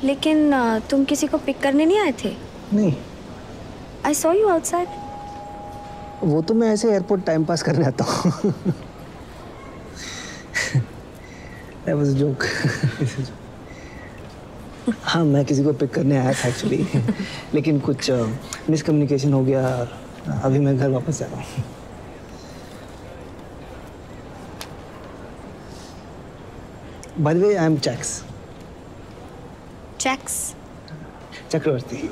लेकिन तुम किसी को पिक करने नहीं आए थे? नहीं. I saw you outside. वो तो मैं ऐसे एयरपोर्ट टाइम पास करने आता हूँ. That was a joke. हाँ मैं किसी को पिक करने आया था एक्चुअली लेकिन कुछ मिसकम्युनिकेशन हो गया अभी मैं घर वापस जा रहा हूँ By the way, I'm Chax. Chax? Chakravarti.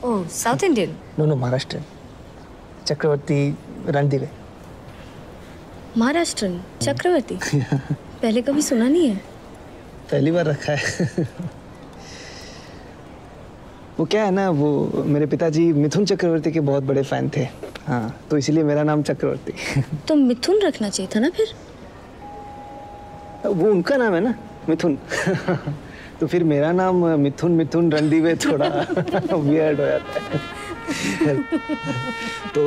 Oh, South Indian? No, Maharashtrian. Chakravarti Randive. Maharashtrian? Chakravarti? Yeah. पहले कभी सुना नहीं है? पहली बार रखा है वो क्या है ना वो मेरे पिताजी मिथुन चक्रवर्ती के बहुत बड़े फैन थे हाँ तो इसलिए मेरा नाम चक्रवर्ती तो मिथुन रखना चाहिए था ना फिर वो उनका नाम है ना मिथुन तो फिर मेरा नाम मिथुन मिथुन रणदीवे थोड़ा वियर्ड हो जाता है तो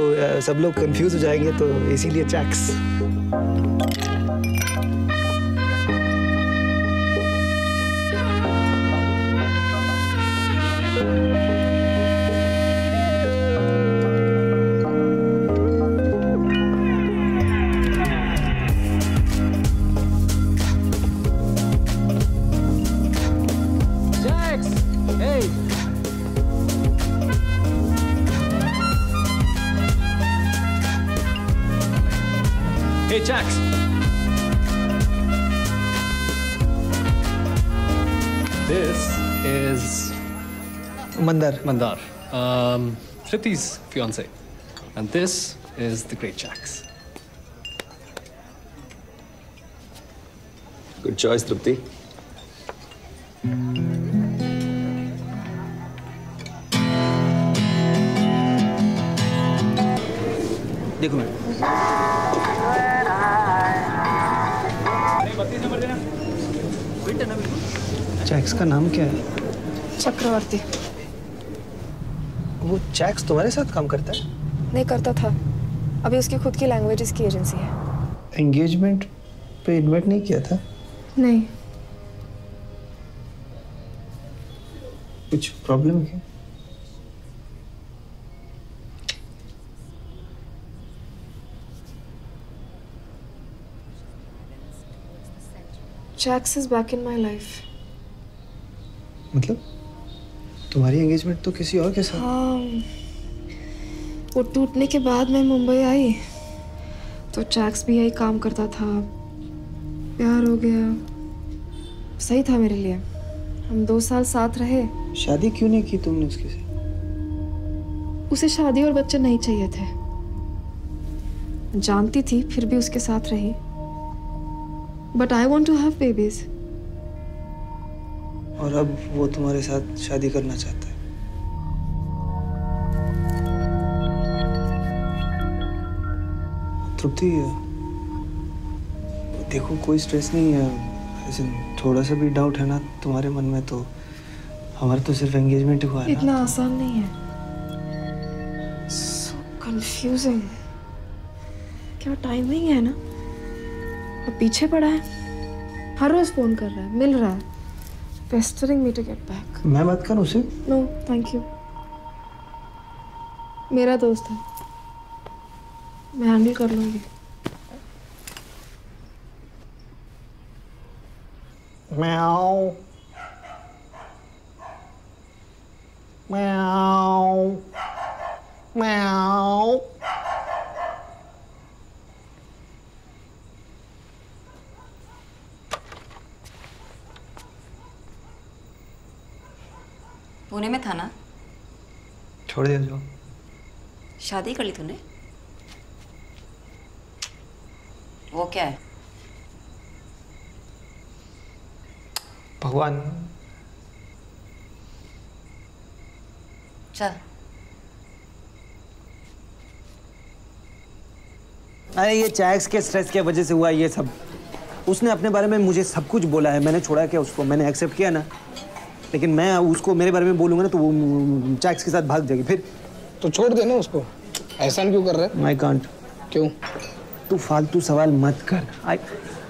सब लोग कंफ्यूज हो जाएंगे तो इसीलिए चैक्स Mandar, Tripti's fiance, and this is the great Chax. Good choice, Tripti. देखो मैं। Chax का नाम क्या है? चक्रवर्ती. वो चैक्स तुम्हारे साथ काम करता है? नहीं करता था। अभी उसकी खुद की लैंग्वेजेस की एजेंसी है। एंगेजमेंट पे इन्वाइट नहीं किया था? नहीं। कुछ प्रॉब्लम है? Jacks is back in my life. मतलब? तुम्हारी एंगेजमेंट तो किसी और के साथ हाँ वो टूटने के बाद मैं मुंबई आई तो चैक्स भी यही काम करता था प्यार हो गया सही था मेरे लिए हम 2 साल साथ रहे शादी क्यों नहीं की तुमने उसके साथ उसे शादी और बच्चे नहीं चाहिए थे जानती थी फिर भी उसके साथ रही but I want to have babies और अब वो तुम्हारे साथ शादी करना चाहता है। तृप्ति देखो कोई स्ट्रेस नहीं है ऐसे थोड़ा सा भी डाउट है ना तुम्हारे मन में तो हमारा तो सिर्फ एंगेजमेंट हुआ है इतना आसान नहीं है so confusing क्या टाइमिंग है ना अब पीछे पड़ा है हर रोज फोन कर रहा है मिल रहा है pestering me to get back. मैं बात करूँ उसे? No, thank you. मेरा दोस्त है. मैं handle कर लूँगी. Meow. Meow. Meow. पुणे में था ना? छोड़ दे जो। शादी कर ली तूने? वो क्या है? भगवान। चल। अरे ये चैक्स के स्ट्रेस के वजह से हुआ ये सब। उसने अपने बारे में मुझे सब कुछ बोला है, मैंने छोड़ा क्या उसको, मैंने एक्सेप्ट किया ना। लेकिन मैं उसको मेरे बारे में बोलूँगा ना तो वो चैक्स के साथ भाग जाएगी फिर। तो छोड़ देना उसको, ऐसा क्यों कर रहा है? I can't. क्यों? तू फालतू सवाल मत कर।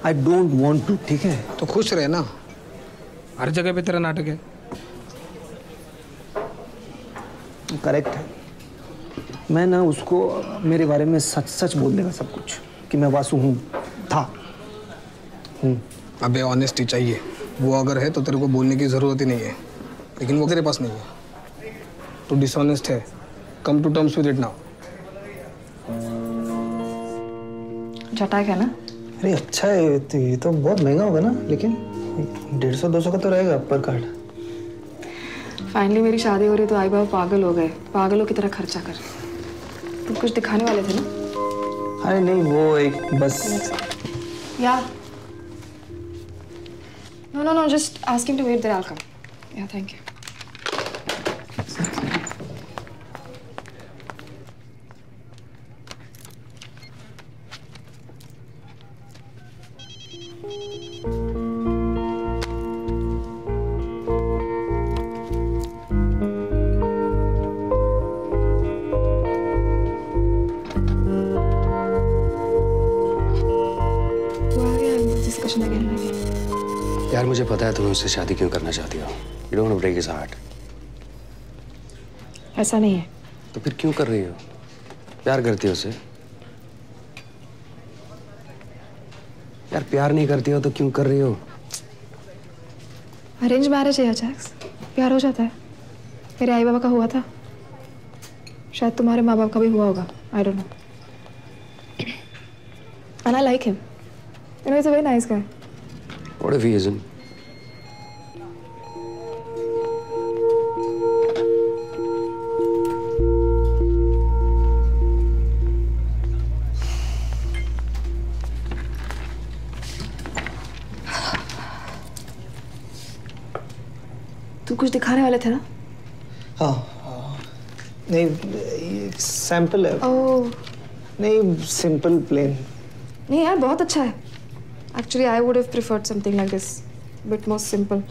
आई डोंट वांट टू, ठीक है? तो खुश रहे ना, हर जगह पे तेरा नाटक है। करेक्ट है, मैं ना उसको मेरे बारे में सच सच बोल देगा सब कुछ कि मैं वासु हूँ, था, हूँ। अबे ऑनेस्टी चाहिए, वो अगर है तो तेरे को बोलने की ज़रूरत ही नहीं है, लेकिन वो तेरे पास नहीं है, तो डिसऑनेस्ट है। Come to terms with it now. चटाक है ना? अरे अच्छा है, ये तो बहुत महंगा होगा ना, लेकिन 150-200 का तो रहेगा पर कार्ड। फाइनली मेरी शादी हो रही तो आई बाबा पागल हो गए, पागलों की तरह खर्चा कर। तुम कुछ दिखाने वाले थे ना? अरे नहीं, वो एक बस या No, just ask him to wait there, I'll come. Yeah, thank you. मुझे पता है तुम्हें उससे शादी क्यों करना चाहती हो। You don't want to break his heart. ऐसा नहीं है। तो फिर क्यों कर रही हो? प्यार करती हो उसे? यार प्यार नहीं करती हो तो क्यों कर रही हो? अरेंज मैरिज है जैक्स, प्यार हो जाता है। मेरे आई बाबा का हुआ था, शायद तुम्हारे माँ बाप का भी हुआ होगा। I don't know. And I like him. You know he's a very nice guy. What if he isn't? कुछ दिखाने वाले थे ना? हाँ, नहीं सैंपल है। ओह नहीं, सिंपल प्लेन। नहीं यार बहुत अच्छा है। Actually I would have preferred something like this, bit more simple.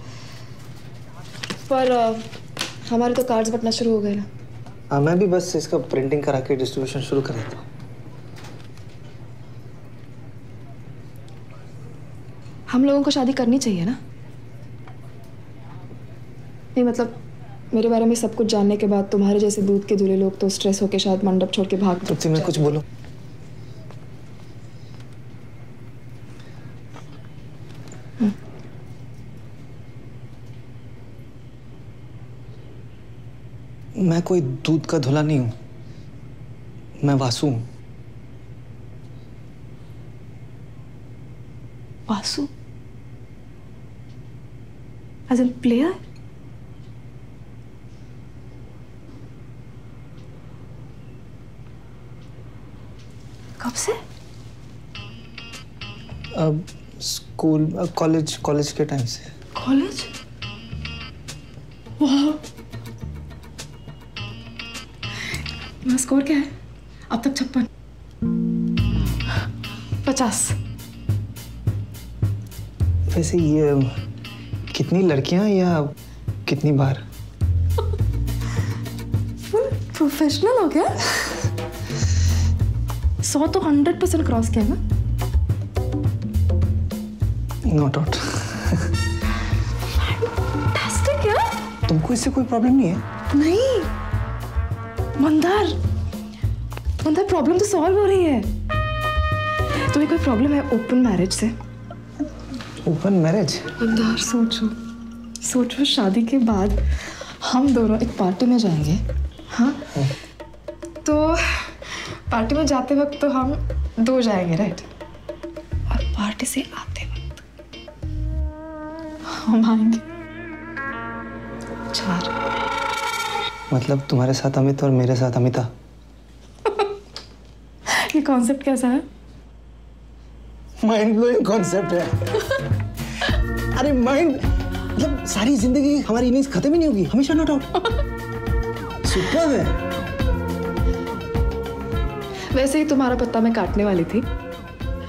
पर हमारे तो कार्ड्स बटना शुरू हो गए ना। हाँ मैं भी बस इसका प्रिंटिंग करा के डिस्ट्रीब्यूशन शुरू कर देता हूँ। हम लोगों को शादी करनी चाहिए ना? नहीं मतलब मेरे बारे में सब कुछ जानने के बाद तुम्हारे जैसे दूध के दूल्हे लोग तो स्ट्रेस होके शायद मंडप छोड़ के भाग। तुझसे मैं कुछ बोलूं? मैं कोई दूध का धुला नहीं हूँ, मैं वासु हूँ। वासु? As a player? कब से? अब स्कूल कॉलेज के टाइम से। कॉलेज? वाह, मेरा स्कोर क्या है अब तक? 56, 50। वैसे ये कितनी लड़कियां या कितनी बार? प्रोफेशनल हो गया। 100 तो 100% क्रॉस किया ना? Not out. Fantastic यार। तुमको इससे कोई प्रॉब्लम नहीं है? नहीं। मंदार प्रॉब्लम तो सॉल्व हो रही है। तुम्हें कोई प्रॉब्लम है ओपन मैरिज से? Open marriage? मंदार सोचो शादी के बाद हम दोनों एक पार्टी में जाएंगे। हाँ तो पार्टी में जाते वक्त तो हम दो जाएंगे राइट, और पार्टी से आते वक्त हम आएंगे 4। मतलब तुम्हारे साथ अमित और मेरे साथ अमिता। ये कॉन्सेप्ट कैसा है? माइंड ब्लोइंग कॉन्सेप्ट है। अरे माइंड मतलब सारी जिंदगी हमारी इनिंग्स खत्म ही नहीं होगी, हमेशा नॉट आउट। सुपर है। वैसे ही तुम्हारा पत्ता मैं काटने वाली थी,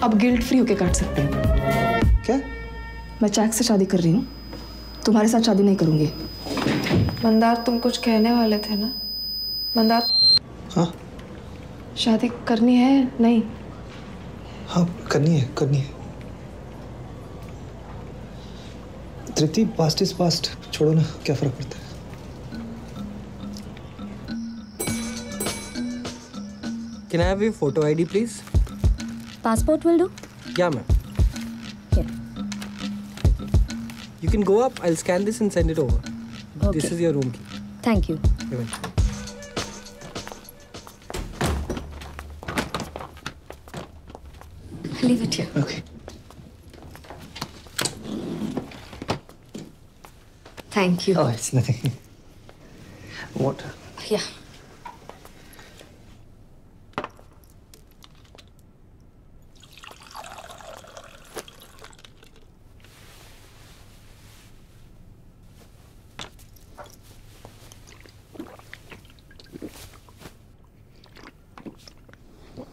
अब गिल्ट फ्री होके काट सकते हैं। क्या? मैं चैक से शादी कर रही हूँ, तुम्हारे साथ शादी नहीं करूँगी। मंदार, तुम कुछ कहने वाले थे ना? मंदार। हाँ। शादी करनी है नहीं? हाँ, करनी है, करनी है। तृप्ति, पास्ट इज पास्ट, छोड़ो ना, क्या फर्क पड़ता है? Can I have your photo ID, please? Passport will do. Yeah, ma'am. Here. You can go up. I'll scan this and send it over. Okay. This is your room key. Thank you. You're welcome. Leave it here. Okay. Thank you. Oh, it's nothing. Water. Yeah.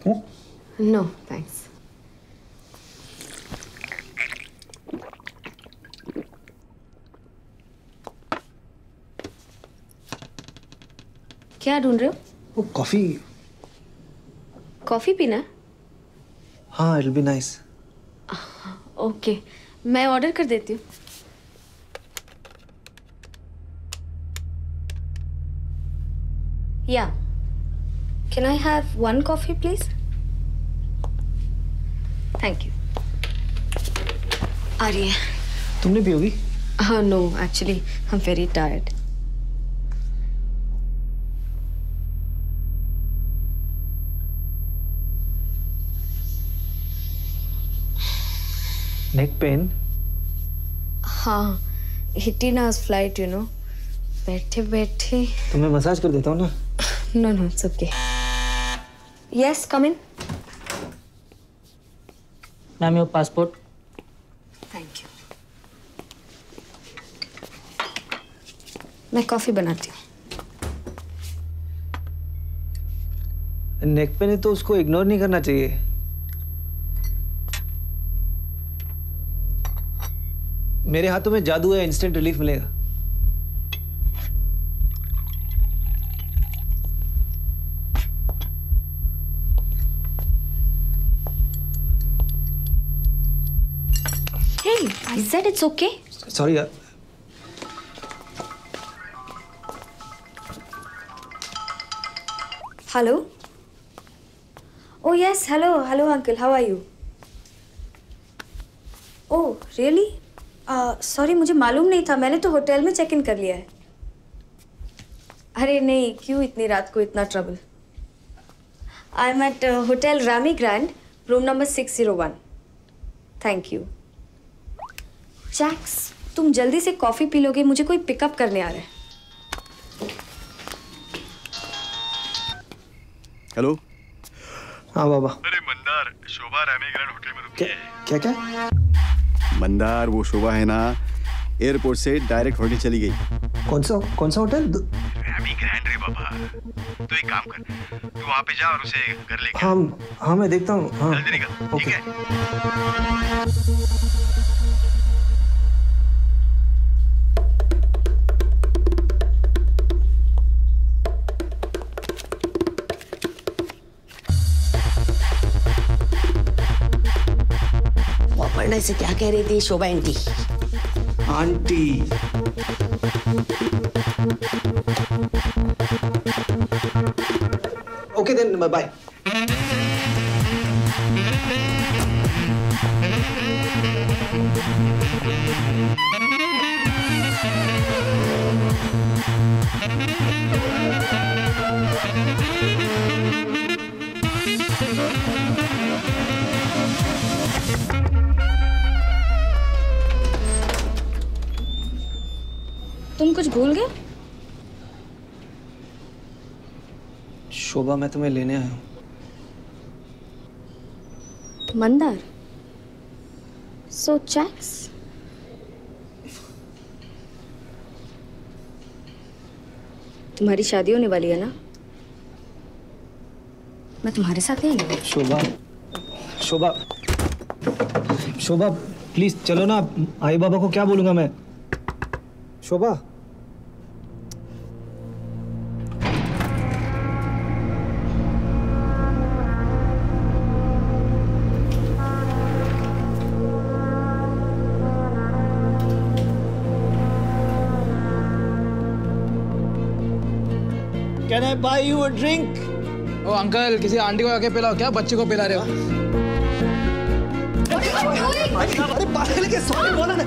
Oh? No, thanks. क्या ढूंढ रहे हो? वो coffee. Coffee पीना? हाँ, it'll be nice. Okay, मैं order कर देती हूँ। Yeah, can I have one coffee, please? Thank you. आ रही है। तुमने पियोगी? हाँ, no, actually, I'm very tired. Neck pain? हाँ, Hitina's flight, you know. बैठे बैठे। तो मैं मसाज कर देता हूँ ना? No, no, it's okay. Yes, come in. Ma'am, your passport. Thank you. मैं कॉफी बनाती हूँ। नेक पेन है तो उसको इग्नोर नहीं करना चाहिए। मेरे हाथों में जादू है, इंस्टेंट रिलीफ मिलेगा। Hey, I said it's okay. Sorry यार। Hello. Oh yes, hello, hello uncle. How are you? Oh really? Sorry, मुझे मालूम नहीं था, मैंने तो होटल में चेक इन कर लिया है। अरे नहीं, क्यों इतनी रात को इतना trouble? I am at hotel Rami grand, room number 601। Thank you. Jacks, तुम जल्दी से कॉफ़ी पी लोगे, मुझे कोई पिकअप करने आ रहा है। हेलो। हाँ बाबा। अरे मंदार, शोभा रामी ग्रैंड होटल में रुकी है। क्या क्या? मंदार, वो शोभा है ना, एयरपोर्ट से डायरेक्ट होटल चली गई। कौन सा होटल? रैमी ग्रैंड रे बाबा। तो एक काम कर, तू वहाँ पे जा और उसे घर लेके। हाँ, मैं देखता हूँ। हाँ। जल्दी निकल, ठीक है? वहाँ पढ़ना इसे क्या कह रही थी Shobha aunty? Aunty, okay then, bye. तुम कुछ भूल गए? शोभा, मैं तुम्हें लेने आया हूं। मंदार? सो चैक्स? तुम्हारी शादी होने वाली है ना? मैं तुम्हारे साथ नहीं आऊंगी। शोभा, शोभा, शोभा, प्लीज चलो ना, आई बाबा को क्या बोलूंगा मैं। Shobha, Can I buy you a drink? Oh uncle, किसी आंटी को आके पिलाओ, क्या बच्चे को पिला रहे हो? अरे पागल के सॉरी बोला ना।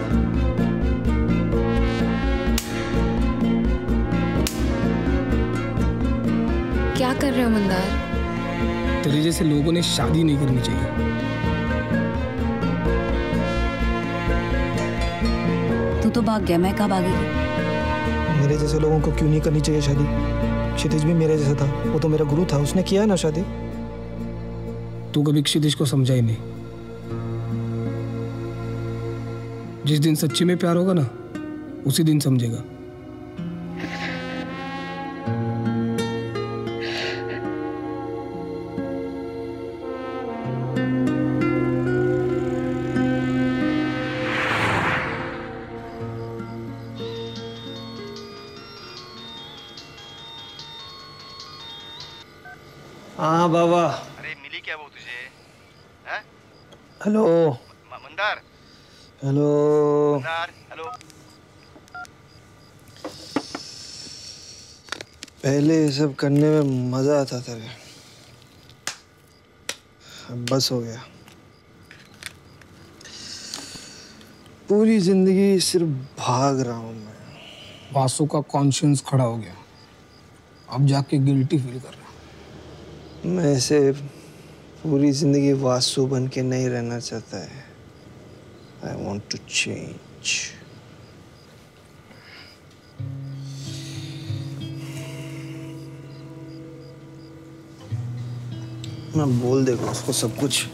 क्या कर रहे हो मंदार? तेरे जैसे लोगों ने शादी नहीं करनी चाहिए। तू तो भाग गया, मैं कहाँ भागी? मेरे जैसे लोगों को क्यों नहीं करनी चाहिए शादी? क्षितिज भी मेरे जैसा था, वो तो मेरा गुरु था, उसने किया है ना शादी। तू कभी क्षितिज को समझा ही नहीं। जिस दिन सच्ची में प्यार होगा ना, उसी दिन समझेगा। बाबा, अरे मिली क्या वो तुझे? Hello Mandar, hello Mandar, hello. पहले ये सब करने में मजा आता था रे, अब बस हो गया। पूरी जिंदगी सिर्फ भाग रहा हूँ मैं। वासु का कॉन्शियंस खड़ा हो गया, अब जाके गिल्टी फील कर रहा। मैं ऐसे पूरी जिंदगी वासु बन के नहीं रहना चाहता है। I want to change. मैं बोल देगा उसको सब कुछ।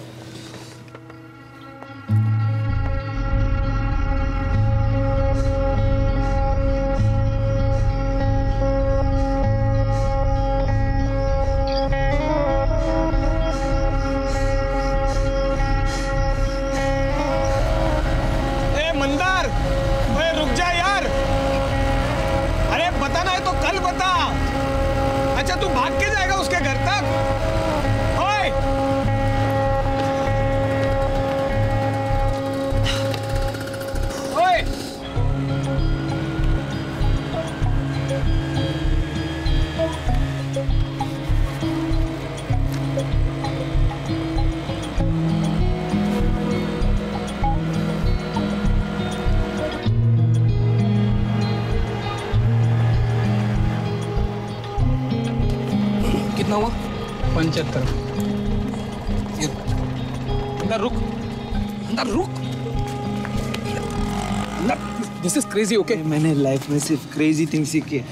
Crazy okay? मैंने लाइफ में सिर्फ क्रेजी थिंग्स सीखी है।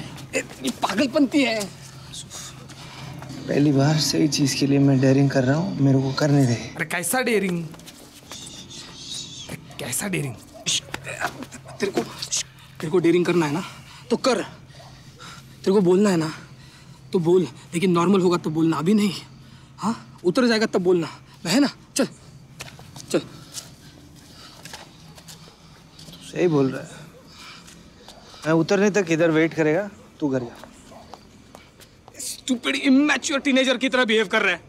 ये पागलपंती है। पहली बार सही चीज के लिए मैं डेयरिंग कर रहा हूँ, मेरे को करने दे। अरे कैसा डेयरिंग? कैसा डेयरिंग? तेरे को डेयरिंग करना है ना, तो कर। तेरे को बोलना है ना, तो बोल। लेकिन नॉर्मल होगा तो बोलना, अभी नहीं। हाँ, उतर जाएगा तब बोलना, है ना? चल चल। सही बोल रहा है। मैं उतरने तक इधर वेट करेगा, तू घर जा। स्टूपिड इमैच्योर टीनेजर की तरह बिहेव कर रहा है।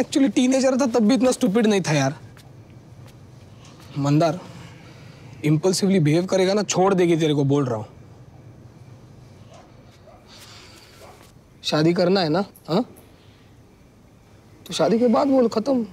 एक्चुअली टीनेजर था तब भी इतना स्टूपिड नहीं था यार। मंदार इंपल्सिवली बिहेव करेगा ना, छोड़ देगी, तेरे को बोल रहा हूँ। शादी करना है ना, हाँ तो शादी के बाद बोल, खत्म।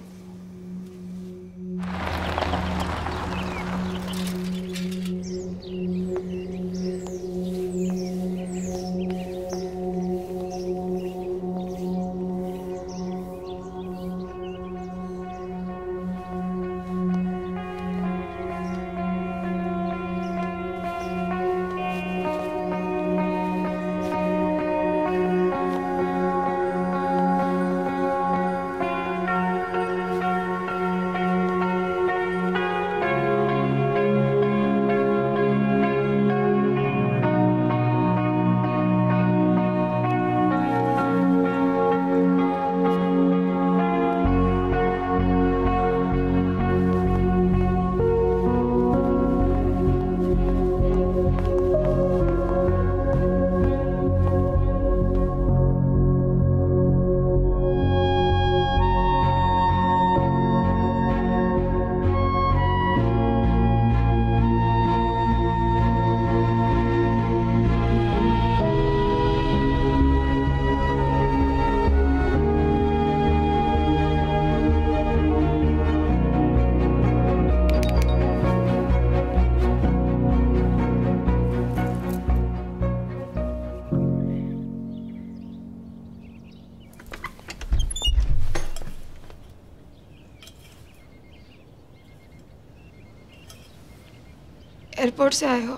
एयरपोर्ट से आए हो,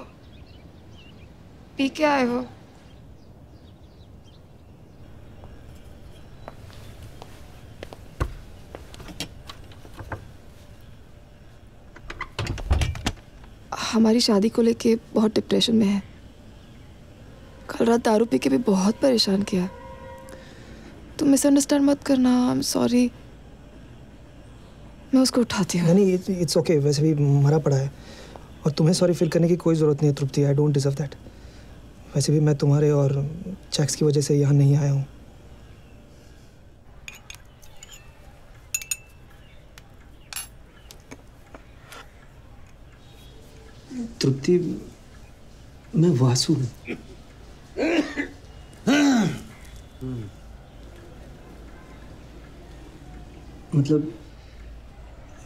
पी के आए हो। हमारी शादी को लेके बहुत डिप्रेशन में है। कल रात दारू पी के भी बहुत परेशान किया। तुम मिसअंडरस्टैंड मत करना, आई एम सॉरी। मैं उसको उठाती हूँ। नहीं, इट्स ओके, वैसे भी मरा पड़ा है और तुम्हें सॉरी फील करने की कोई ज़रूरत नहीं है Tripti. I don't deserve that. वैसे भी मैं तुम्हारे और चेक्स की वजह से यहाँ नहीं आया हूँ। तृप्ति, मैं वासु हूँ। मतलब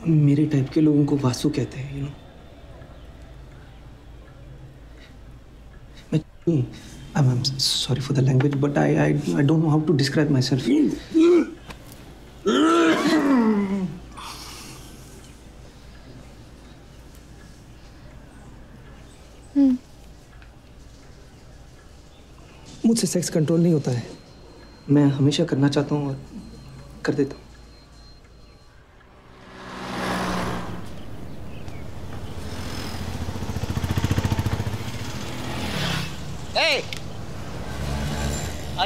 मेरे टाइप के लोगों को वासु कहते हैं, यू नो। मैं I am sorry for the language but I don't know how to describe myself. मुझसे सेक्स कंट्रोल नहीं होता है। मैं हमेशा करना चाहता हूँ और कर देता हूँ। Hey!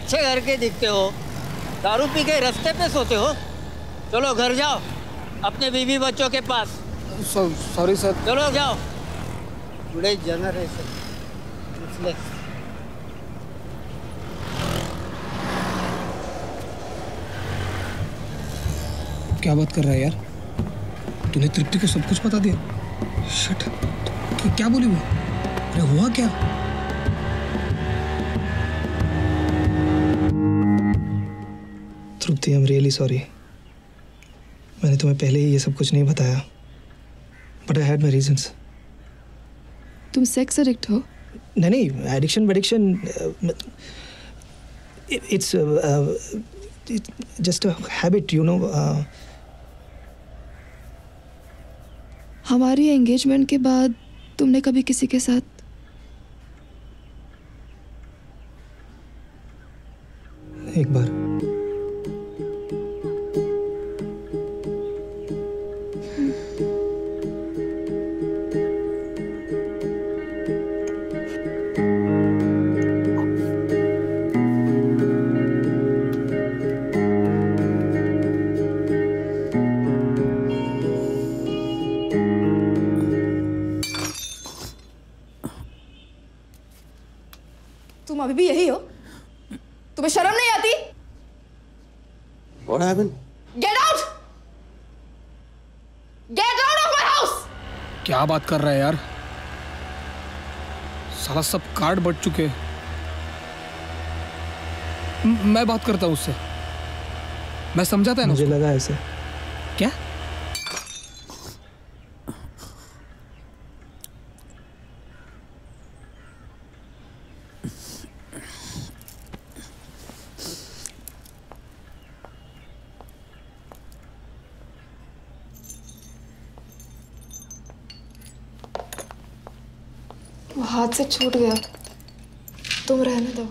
अच्छे घर के दिखते हो, दारू पी के रास्ते पे सोते हो। चलो घर जाओ, अपने बीवी बच्चों के पास। Sorry sir. चलो जाओ। टुडे जनरेशन मिसलेस। क्या बात कर रहा है यार, तूने तृप्ति को सब कुछ बता दिया? शिट, क्या बोली वो? अरे हुआ क्या? Tripti, I am really sorry. मैंने तुम्हें पहले ही ये सब कुछ नहीं बताया but I had my reasons. तुम सेक्स एडिक्ट हो? नहीं, एडिक्शन वेडिक्शन it's just a habit, you know. हमारी एंगेजमेंट के बाद तुमने कभी किसी के साथ? एक बार। अभी भी यही हो? तुम्हें शर्म नहीं आती? What happened? Get out! Get out of my house! क्या बात कर रहा है यार, साला सब कार्ड बढ़ चुके। मैं बात करता हूँ उससे, मैं समझाता है ना। मुझे लगा ऐसे। क्या? हाथ से छूट गया, तुम रहने दो।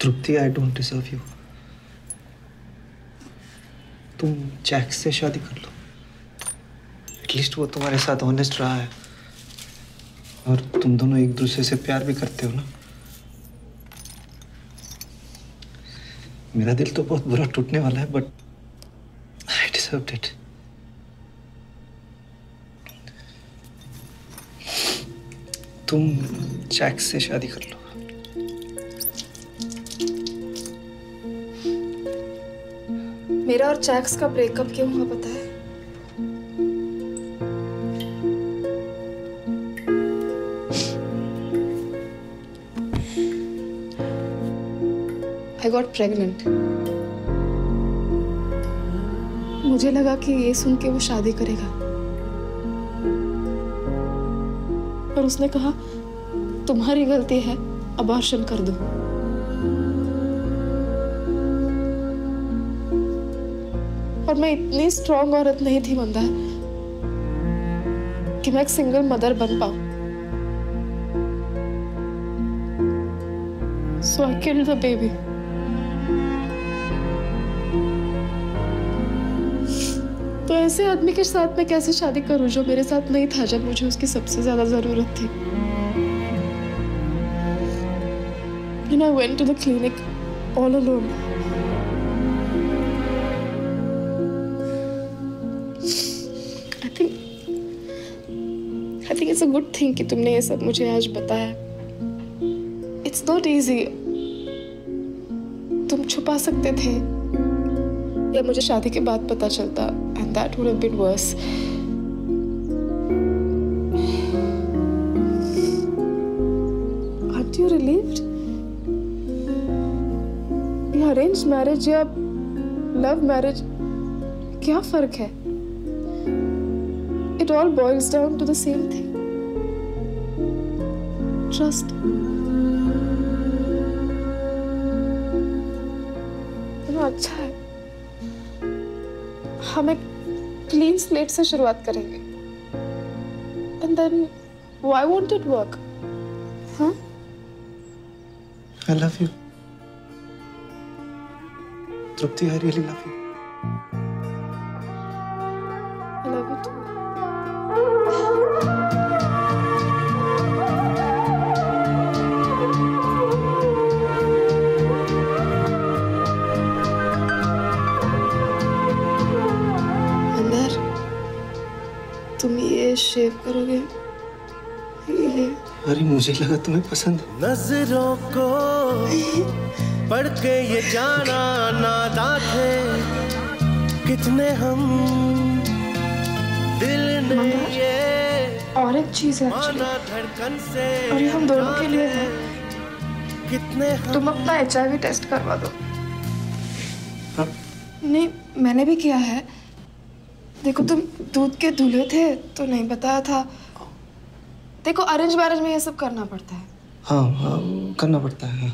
Tripti, I don't deserve you. तुम जैक से शादी कर लो, एटलीस्ट वो तुम्हारे साथ ऑनेस्ट रहा है और तुम दोनों एक दूसरे से प्यार भी करते हो ना। मेरा दिल तो बहुत बुरा टूटने वाला है बट आई डिजर्व्ड इट। तुम जैक से शादी कर लो। मेरा और जैक्स का ब्रेकअप क्यों हुआ पता है? I got pregnant. मुझे लगा कि ये सुन के वो शादी करेगा पर उसने कहा तुम्हारी गलती है, अबॉर्शन कर दो। और मैं इतनी स्ट्रांग औरत नहीं थी मंदार कि मैं एक सिंगल मदर बन पाऊं। So I killed the baby. तो ऐसे आदमी के साथ मैं कैसे शादी करूं जो मेरे साथ नहीं था जब मुझे उसकी सबसे ज्यादा जरूरत थी। Then I went to the clinic all alone. I think it's a good thing कि तुमने ये सब मुझे आज बताया। It's not easy. तुम छुपा सकते थे या मुझे शादी के बाद पता चलता, and that would have been worse. Aren't you relieved? ये arranged marriage या love marriage क्या फर्क है? It all boils down to the same thing. Trust. अच्छा है, हम एक clean slate से शुरुआत करेंगे. And then, why won't it work? Huh? I love you. Tripti, I really love you. I love you too. Shave करोगे? अरे मुझे लगा तुम्हें पसंद है। नजरों को पढ़ के ये जाना नादा थे कितने हम दिल ने ये और एक चीज है एक्चुअली और ये हम दोनों के लिए है। कितने तुम अपना HIV टेस्ट करवा दो। हाँ? नहीं मैंने भी किया है। देखो तुम दूध के दूल्हे थे तो नहीं बताया था। देखो अरेंज मैरिज में ये सब करना पड़ता है। हाँ करना पड़ता है।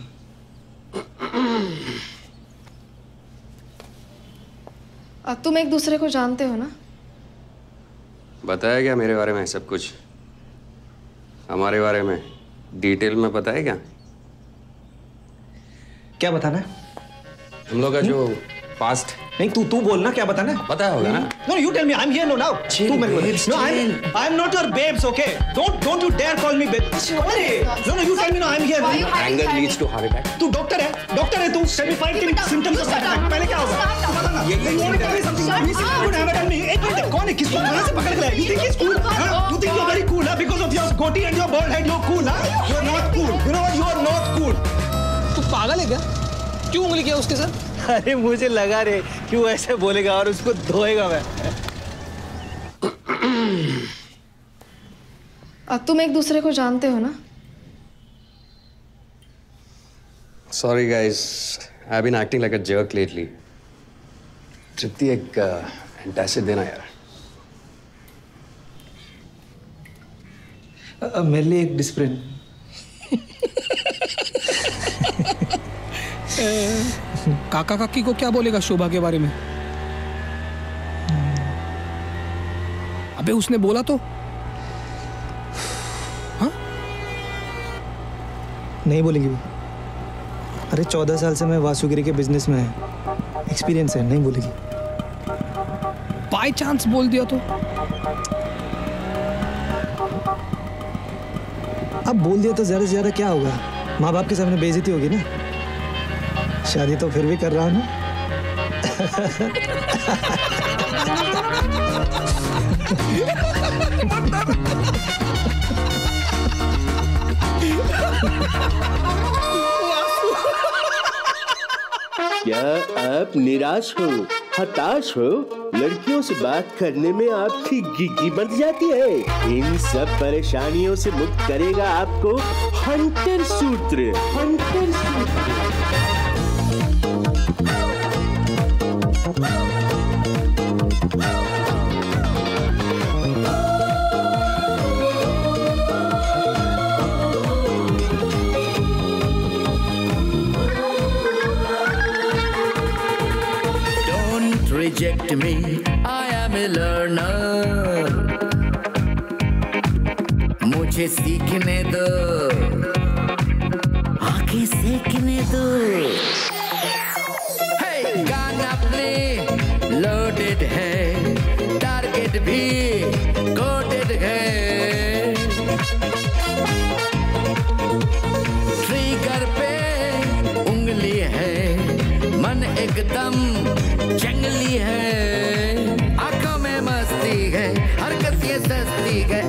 तुम एक दूसरे को जानते हो ना? बताया क्या मेरे बारे में सब कुछ? हमारे बारे में डिटेल में बताया क्या? क्या बताना है? हम लोग का जो past नहीं तू बोलना क्या बताना है पता होगा ना no you tell me I'm here no now तू मेरे को no I'm not your babes okay don't you dare call me babe अरे no you tell me no I'm here anger leads to heart attack तू doctor है तू सभी fighting symptoms का साथ में पहले क्या होगा ये एक मिनट कौन है किसको कहां से पकड़ के लाया you think he's cool you think you're very cool because of your goatee and your bald head you're cool you're not cool you know you're not cool तू पागल है क्या क्यों उंगली किया उसके साथ अरे मुझे लगा रे कि वो ऐसे बोलेगा और उसको धोएगा मैं। तुम एक दूसरे को जानते हो ना? Sorry guys, I've been acting like a jerk lately. Tripti एक एंटासिड देना यार। मेरे लिए एक डिस्प्रिन। काका काकी को क्या बोलेगा शोभा के बारे में? अबे उसने बोला तो? हाँ? नहीं बोलेगी वो। अरे 14 साल से मैं वासुगिरी के बिजनेस में है, एक्सपीरियंस है, नहीं बोलेगी। बाय चांस बोल दिया तो? अब बोल दिया तो ज़्यादा से ज़्यादा क्या होगा? माँ बाप के सामने बेइज्जती होगी ना? शादी तो फिर भी कर रहा हूँ ना क्या आप निराश हो हताश हो लड़कियों से बात करने में आपकी गिगी बढ़ जाती है इन सब परेशानियों से मुक्त करेगा आपको हंटर सूत्र reject me. I am a learner. मुझे सीखने दो, आंखें सीखने दो. Hey, गाना प्ले लोडेड है, टारगेट भी कोडेड है. ट्रिगर पे उंगली है, मन एकदम जंगली है. आंखों में मस्ती है, हरकत ये सस्ती है.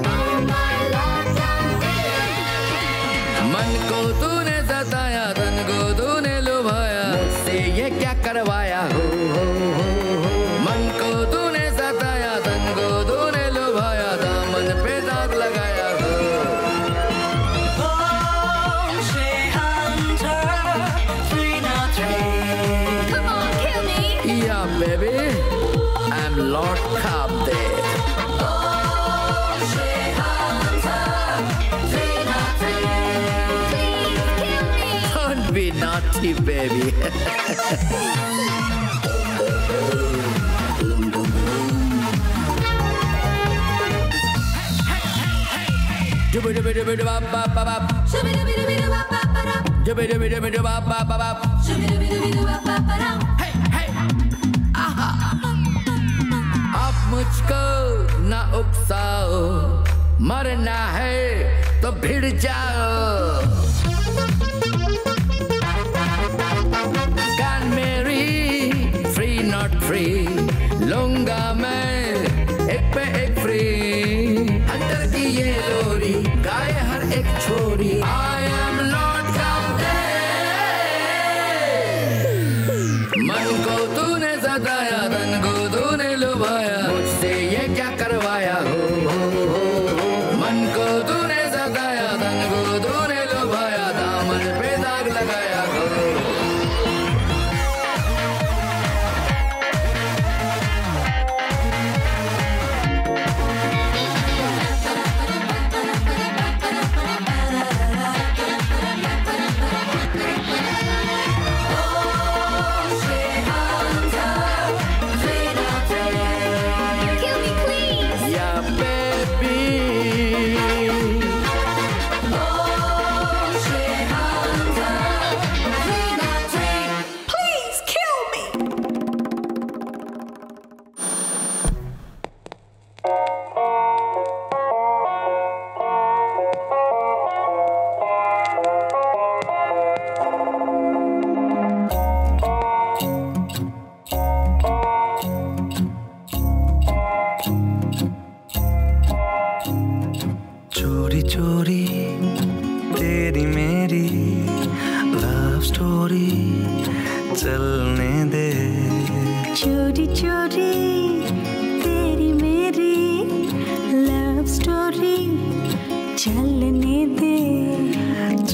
करवाया मन को तूने सताया, तन को तूने लुभाया, दामन पे दाग लगाया. Ponkshe hunter, 303. Come on, kill me. Yeah, baby, I'm Lord Kabde. Ponkshe hunter, 303. Please kill me. Don't be naughty, baby. आप मुझको ना उकसाओ, मरना है तो भिड़ जाओ. Free, लूंगा मैं एक पे एक free. अंदर की ये लोरी गाय हर एक छोरी. I am Lord Kabde. मन को तूने सताया, तन को तूने लुभाया, मुझसे ये क्या करवाया. मन को तूने सताया, तन को तूने लुभाया, दामन पे दाग लगाया.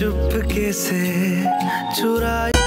चुपके से चुराया